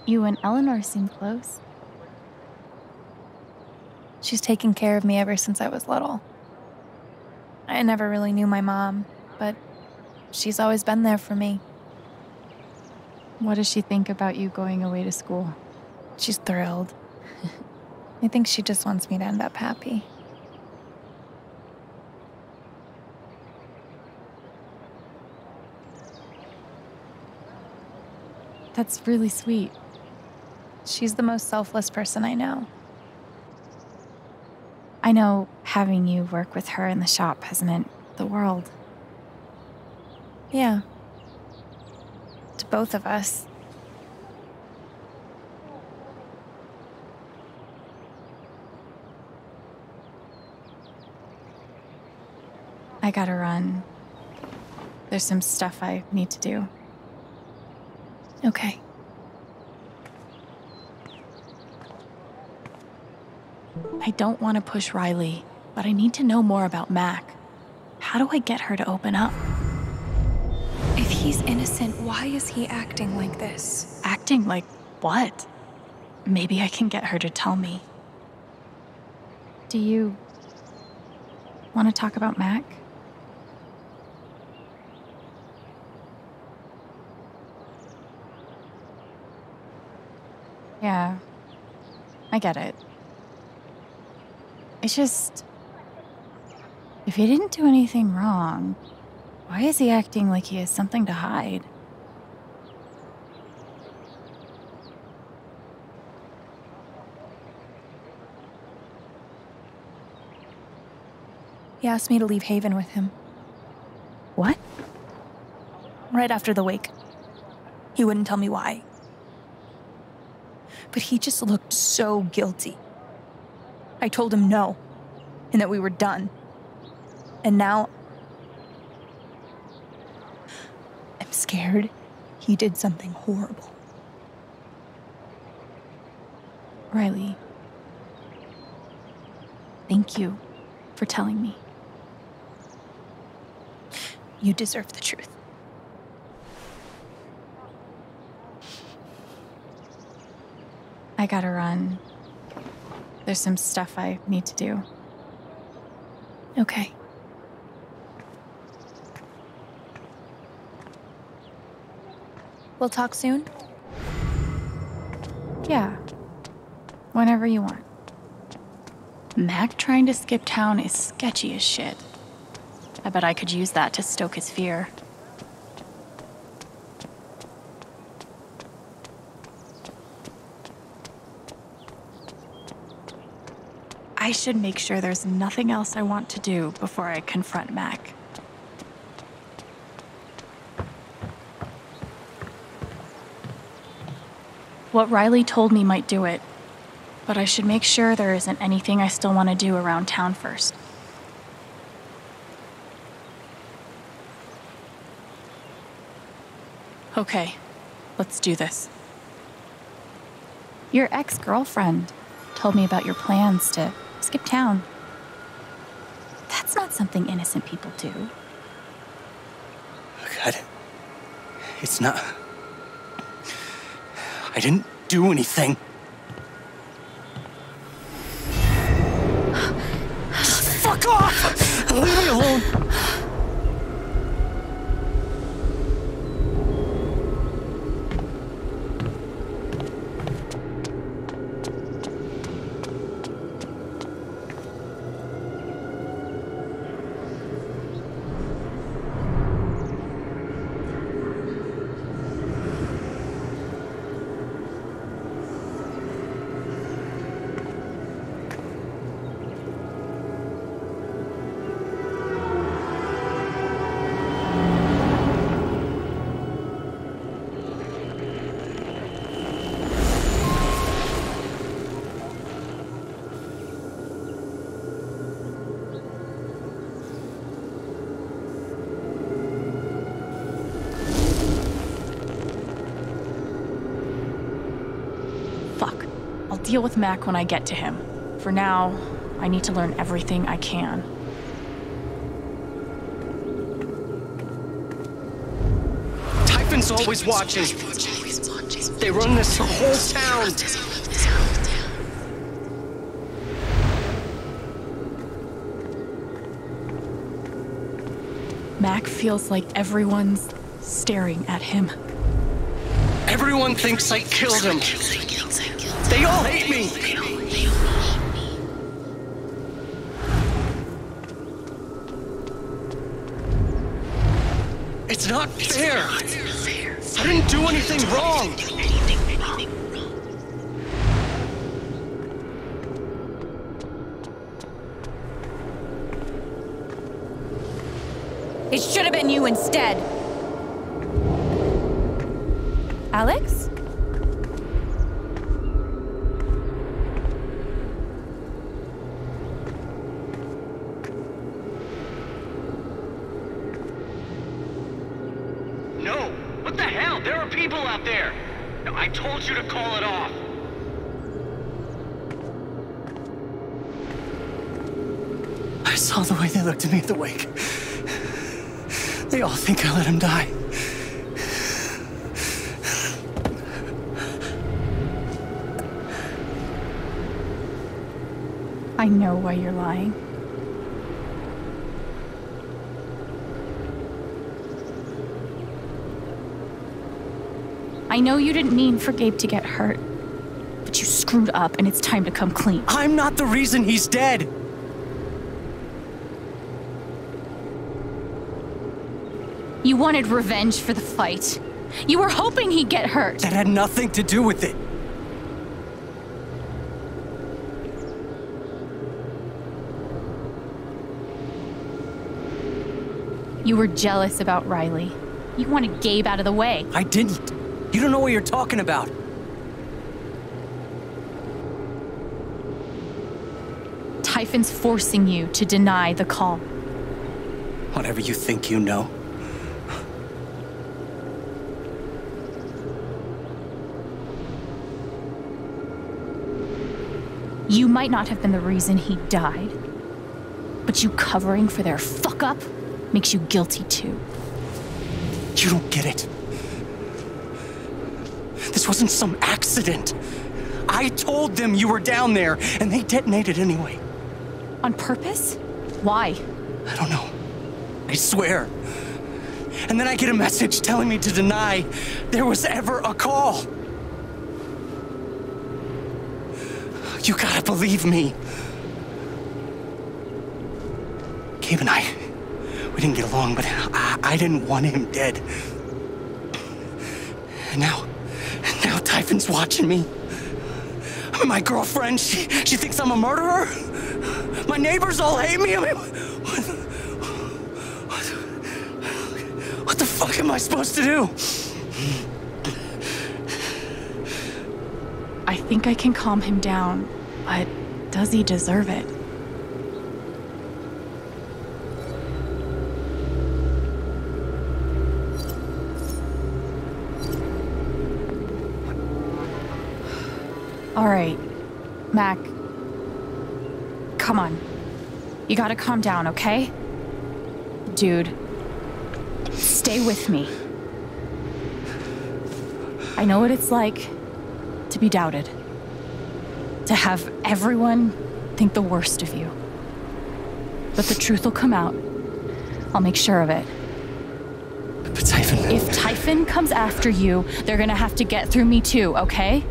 You and Eleanor seem close. She's taken care of me ever since I was little. I never really knew my mom, but she's always been there for me. What does she think about you going away to school? She's thrilled. I think she just wants me to end up happy. That's really sweet. She's the most selfless person I know. I know having you work with her in the shop has meant the world. Yeah. To both of us. I gotta run. There's some stuff I need to do. Okay. I don't want to push Riley, but I need to know more about Mac. How do I get her to open up? If he's innocent, why is he acting like this? Acting like what? Maybe I can get her to tell me. Do you want to talk about Mac? Yeah, I get it. It's just, if he didn't do anything wrong, why is he acting like he has something to hide? He asked me to leave Haven with him. What? Right after the wake. He wouldn't tell me why. But he just looked so guilty. I told him no, and that we were done. And now, I'm scared he did something horrible. Riley, thank you for telling me. You deserve the truth. I gotta run. There's some stuff I need to do. Okay. We'll talk soon? Yeah. Whenever you want. Mac trying to skip town is sketchy as shit. I bet I could use that to stoke his fear. I should make sure there's nothing else I want to do before I confront Mac. What Riley told me might do it, but I should make sure there isn't anything I still want to do around town first. Okay, let's do this. Your ex-girlfriend told me about your plans to skip town. That's not something innocent people do. God, it's not... I didn't do anything. Just fuck off! Leave me alone! fuck. I'll deal with Mac when I get to him. For now, I need to learn everything I can. Typhon's always watching. They run this whole town. Mac feels like everyone's staring at him. Everyone thinks I killed him. They all hate me. It's not fair. I didn't do anything wrong. It should have been you instead. Alex? No! What the hell? There are people out there! No, I told you to call it off! I saw the way they looked at me at the wake. They all think I let him die. I know why you're lying. I know you didn't mean for Gabe to get hurt, but you screwed up and it's time to come clean. I'm not the reason he's dead! You wanted revenge for the fight. You were hoping he'd get hurt. That had nothing to do with it. You were jealous about Riley. You wanted Gabe out of the way. I didn't. You don't know what you're talking about. Typhon's forcing you to deny the call. Whatever you think you know. You might not have been the reason he died, but you covering for their fuck-up makes you guilty too. You don't get it. This wasn't some accident. I told them you were down there, and they detonated anyway. On purpose? Why? I don't know. I swear. And then I get a message telling me to deny there was ever a call. You gotta believe me. Gabe and I, we didn't get along, but I, I didn't want him dead. And now, now Typhon's watching me. My girlfriend, she, she thinks I'm a murderer. My neighbors all hate me. I mean, what, what, what the fuck am I supposed to do? I think I can calm him down, but does he deserve it? All right, Mac, come on. You gotta calm down, okay? Dude, stay with me. I know what it's like to be doubted. To have everyone think the worst of you. But the truth will come out. I'll make sure of it. But, but Typhon... If Typhon comes after you, they're gonna have to get through me too, okay?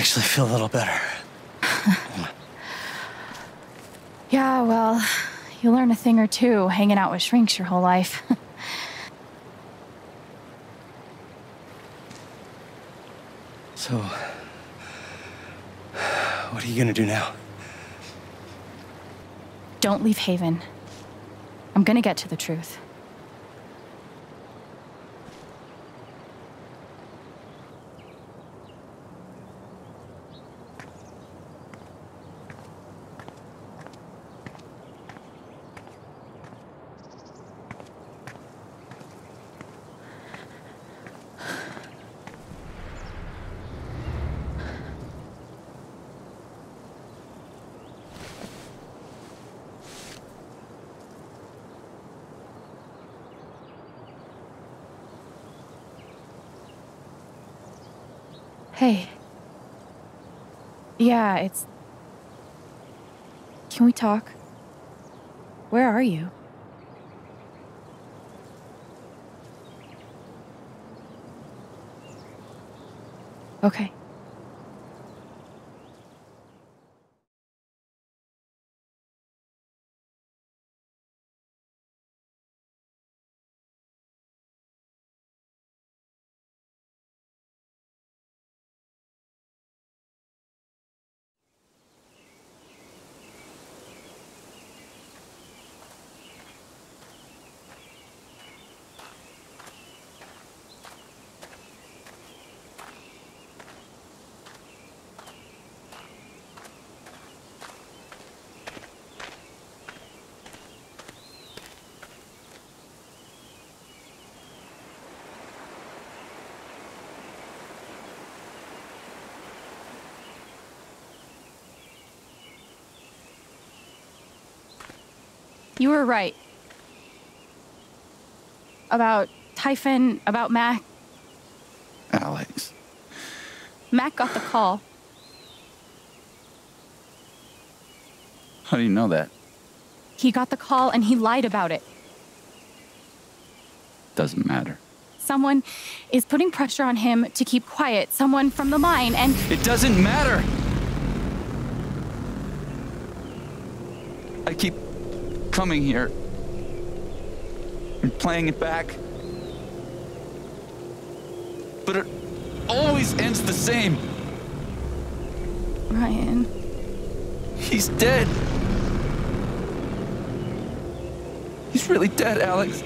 I feel a little better. Yeah, well, you learn a thing or two hanging out with shrinks your whole life. So, what are you gonna do now? Don't leave Haven. I'm gonna get to the truth. Hey. Yeah, it's... Can we talk? Where are you? Okay. You were right. About Typhon, about Mac. Alex. Mac got the call. How do you know that? He got the call and he lied about it. Doesn't matter. Someone is putting pressure on him to keep quiet. Someone from the mine and... It doesn't matter! I keep... coming here and playing it back, but it always ends the same. Ryan, he's dead. He's really dead, Alex.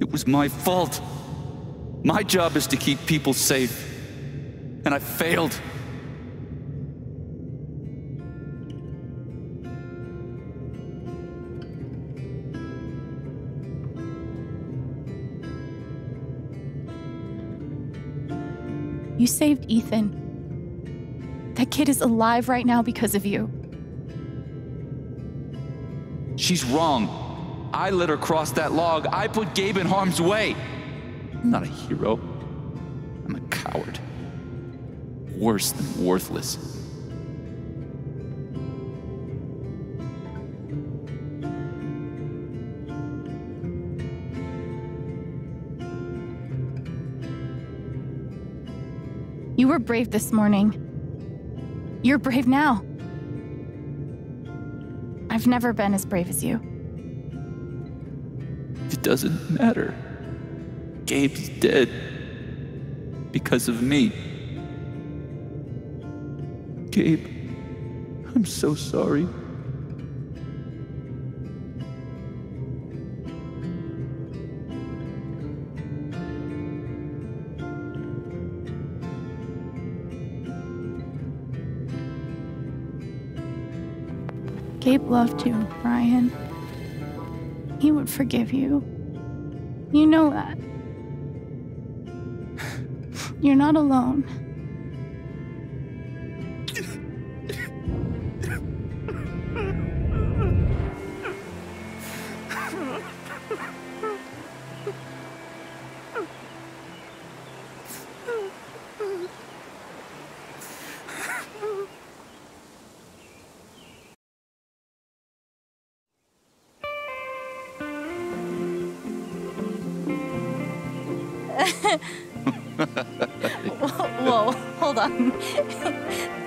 It was my fault. My job is to keep people safe, and I failed. You saved Ethan. That kid is alive right now because of you. She's wrong. I let her cross that log. I put Gabe in harm's way. I'm not a hero. I'm a coward. Worse than worthless. You were brave this morning. You're brave now. I've never been as brave as you. Doesn't matter. Gabe's dead because of me. Gabe, I'm so sorry. Gabe loved you, Ryan. He would forgive you. You know that. You're not alone.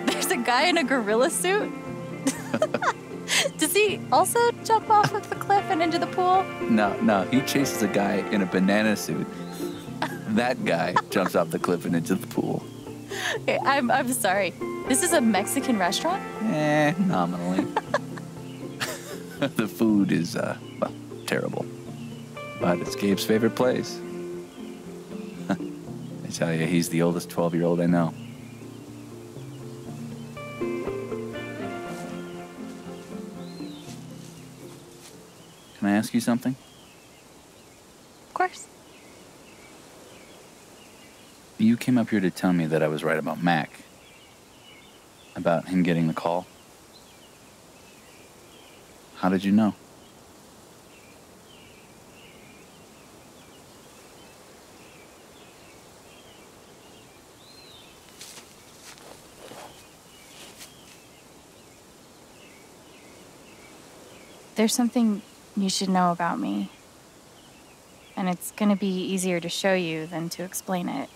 There's a guy in a gorilla suit? Does he also jump off of the cliff and into the pool? No, no. He chases a guy in a banana suit. That guy jumps off the cliff and into the pool. Okay, I'm, I'm sorry. This is a Mexican restaurant? Eh, nominally. The food is, uh, well, terrible. But it's Gabe's favorite place. I tell you, he's the oldest twelve-year-old I know. Can I ask you something? Of course. You came up here to tell me that I was right about Mac. About him getting the call. How did you know? There's something you should know about me. And it's gonna be easier to show you than to explain it.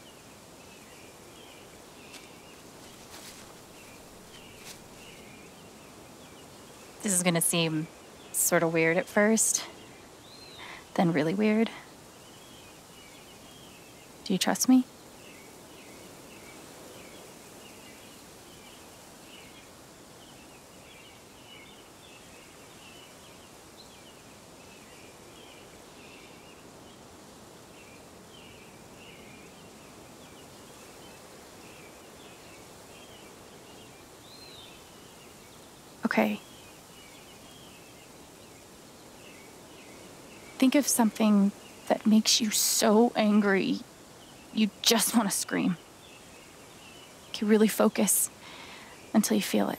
This is gonna seem sort of weird at first, then really weird. Do you trust me? Okay. Think of something that makes you so angry, you just want to scream. You can really focus until you feel it.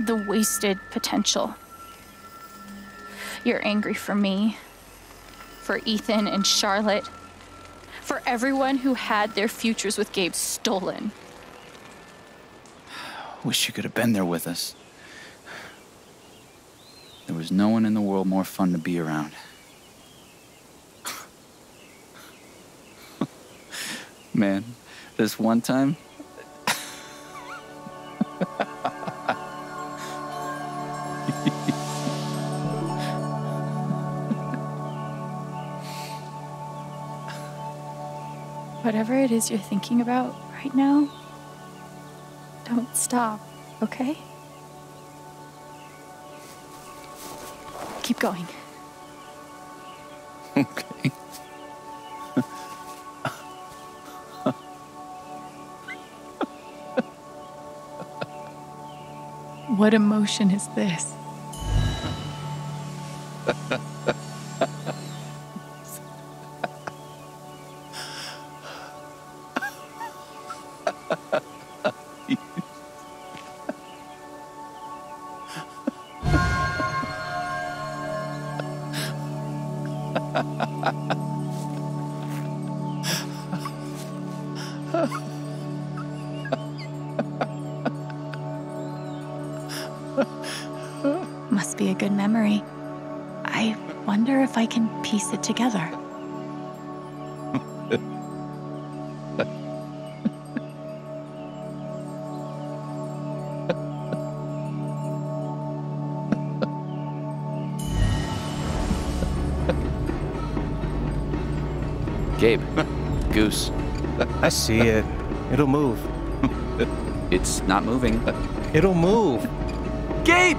The wasted potential. You're angry for me, for Ethan and Charlotte, for everyone who had their futures with Gabe stolen. Wish you could have been there with us. There was no one in the world more fun to be around. Man, this one time, whatever it is you're thinking about right now, don't stop, okay? Keep going. Okay. What emotion is this? Must be a good memory. I wonder if I can piece it together. Gabe, goose. I see it. It'll move. It's not moving. It'll move. Gabe!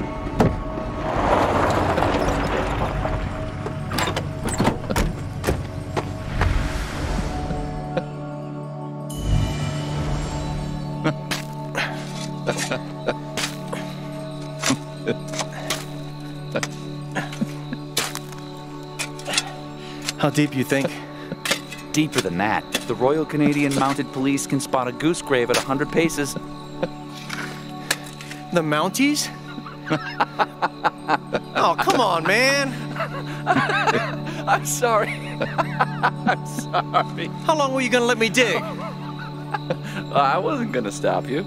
How deep you think? Deeper than that. The Royal Canadian Mounted Police can spot a goose grave at a hundred paces. The Mounties? Oh, come on, man. I'm sorry. I'm sorry. How long were you going to let me dig? I wasn't going to stop you.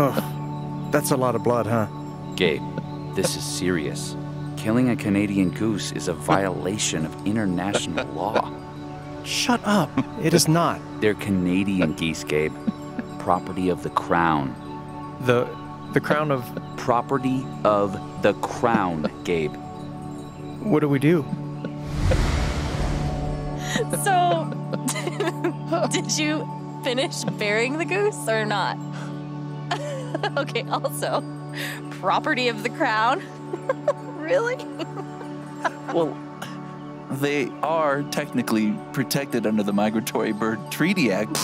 Oh, that's a lot of blood, huh? Gabe, this is serious. Killing a Canadian goose is a violation of international law. Shut up. It is not. They're Canadian geese, Gabe. Property of the crown. The... the crown of... Property of the crown, Gabe. What do we do? So... Did you finish burying the goose or not? Okay, also... Property of the crown? Really? Well... They are technically protected under the Migratory Bird Treaty Act.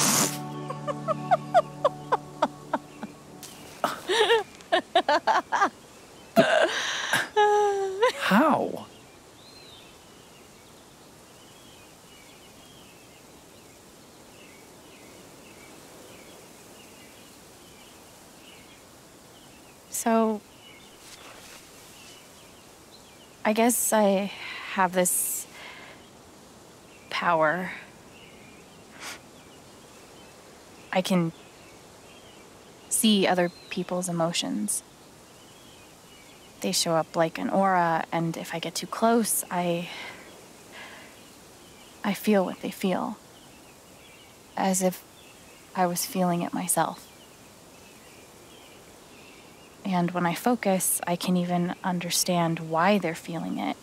How? So... I guess I have this... power. I can see other people's emotions. They show up like an aura, and if I get too close, I... I feel what they feel. As if I was feeling it myself. And when I focus, I can even understand why they're feeling it.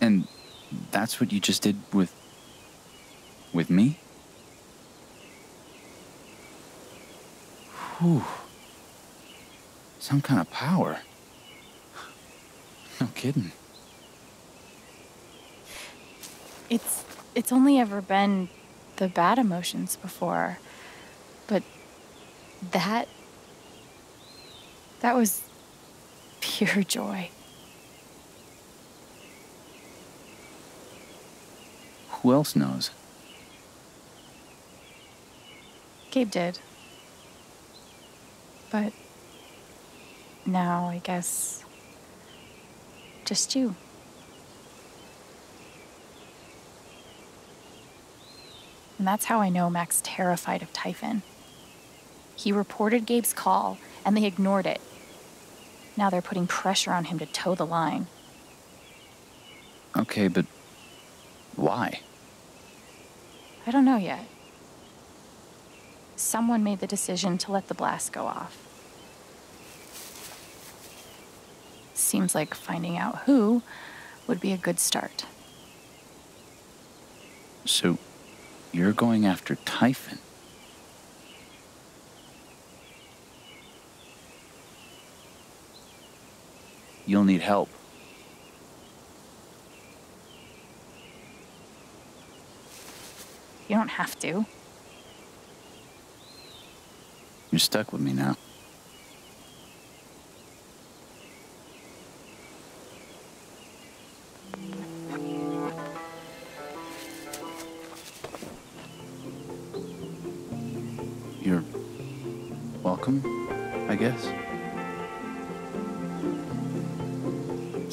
And that's what you just did with... with me? Whew. Some kind of power. No kidding. It's... it's only ever been the bad emotions before. But... that... that was... pure joy. Who else knows? Gabe did. But now, I guess, just you. And that's how I know Mac's terrified of Typhon. He reported Gabe's call, and they ignored it. Now they're putting pressure on him to toe the line. Okay, but why? I don't know yet. Someone made the decision to let the blast go off. Seems like finding out who would be a good start. So, you're going after Typhon? You'll need help. You don't have to. You're stuck with me now. You're welcome, I guess.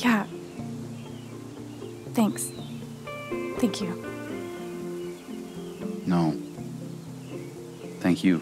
Yeah. Thanks. Thank you. No. Thank you.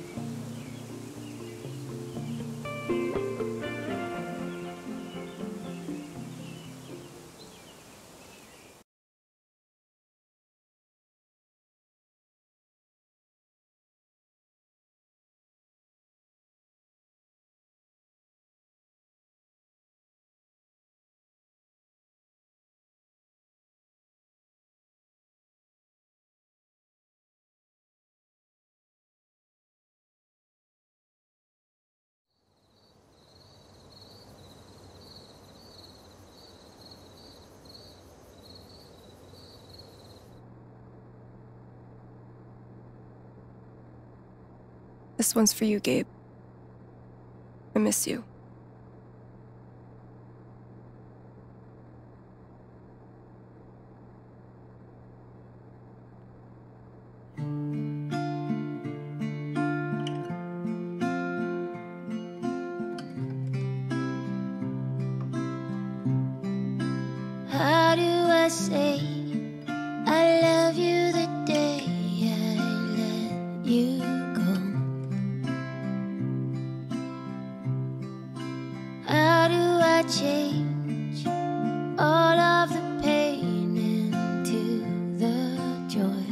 This one's for you, Gabe. I miss you. say I love you the day I let you go? How do I change all of the pain into the joy?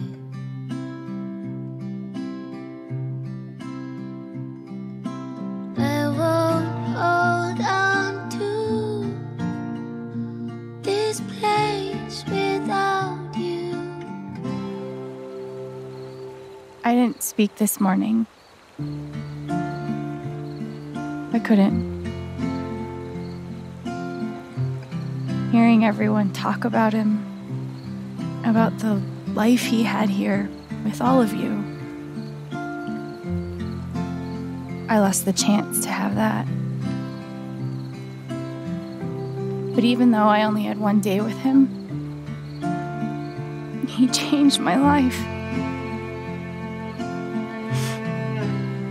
I won't hold on to this place without you. I didn't speak this morning. I couldn't. Hearing everyone talk about him, about the life he had here with all of you, I lost the chance to have that. But even though I only had one day with him, he changed my life.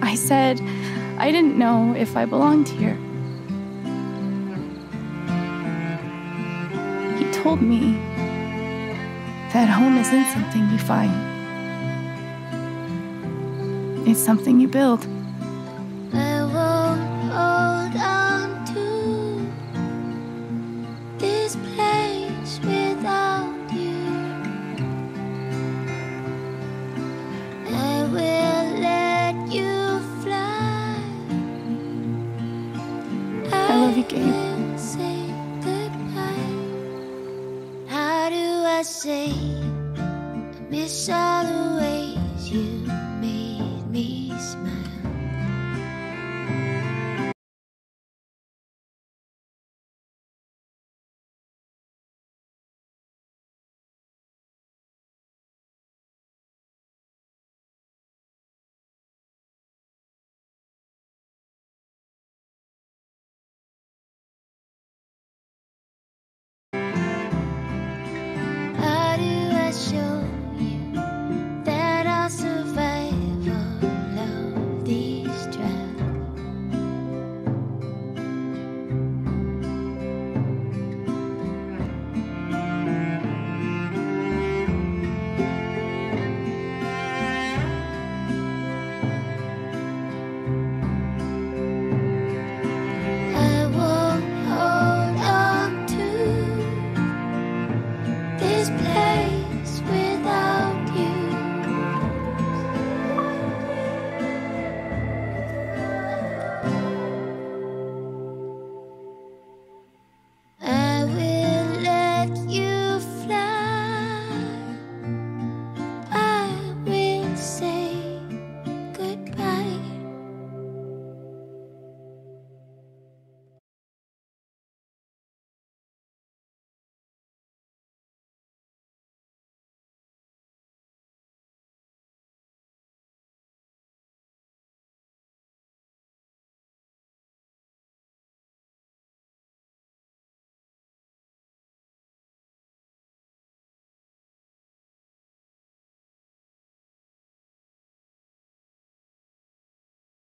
I said I didn't know if I belonged here. Told me that home isn't something you find. It's something you build. I won't hold on to this place without you. I will let you fly. I, I love you, Gabe. Say, I miss all the way.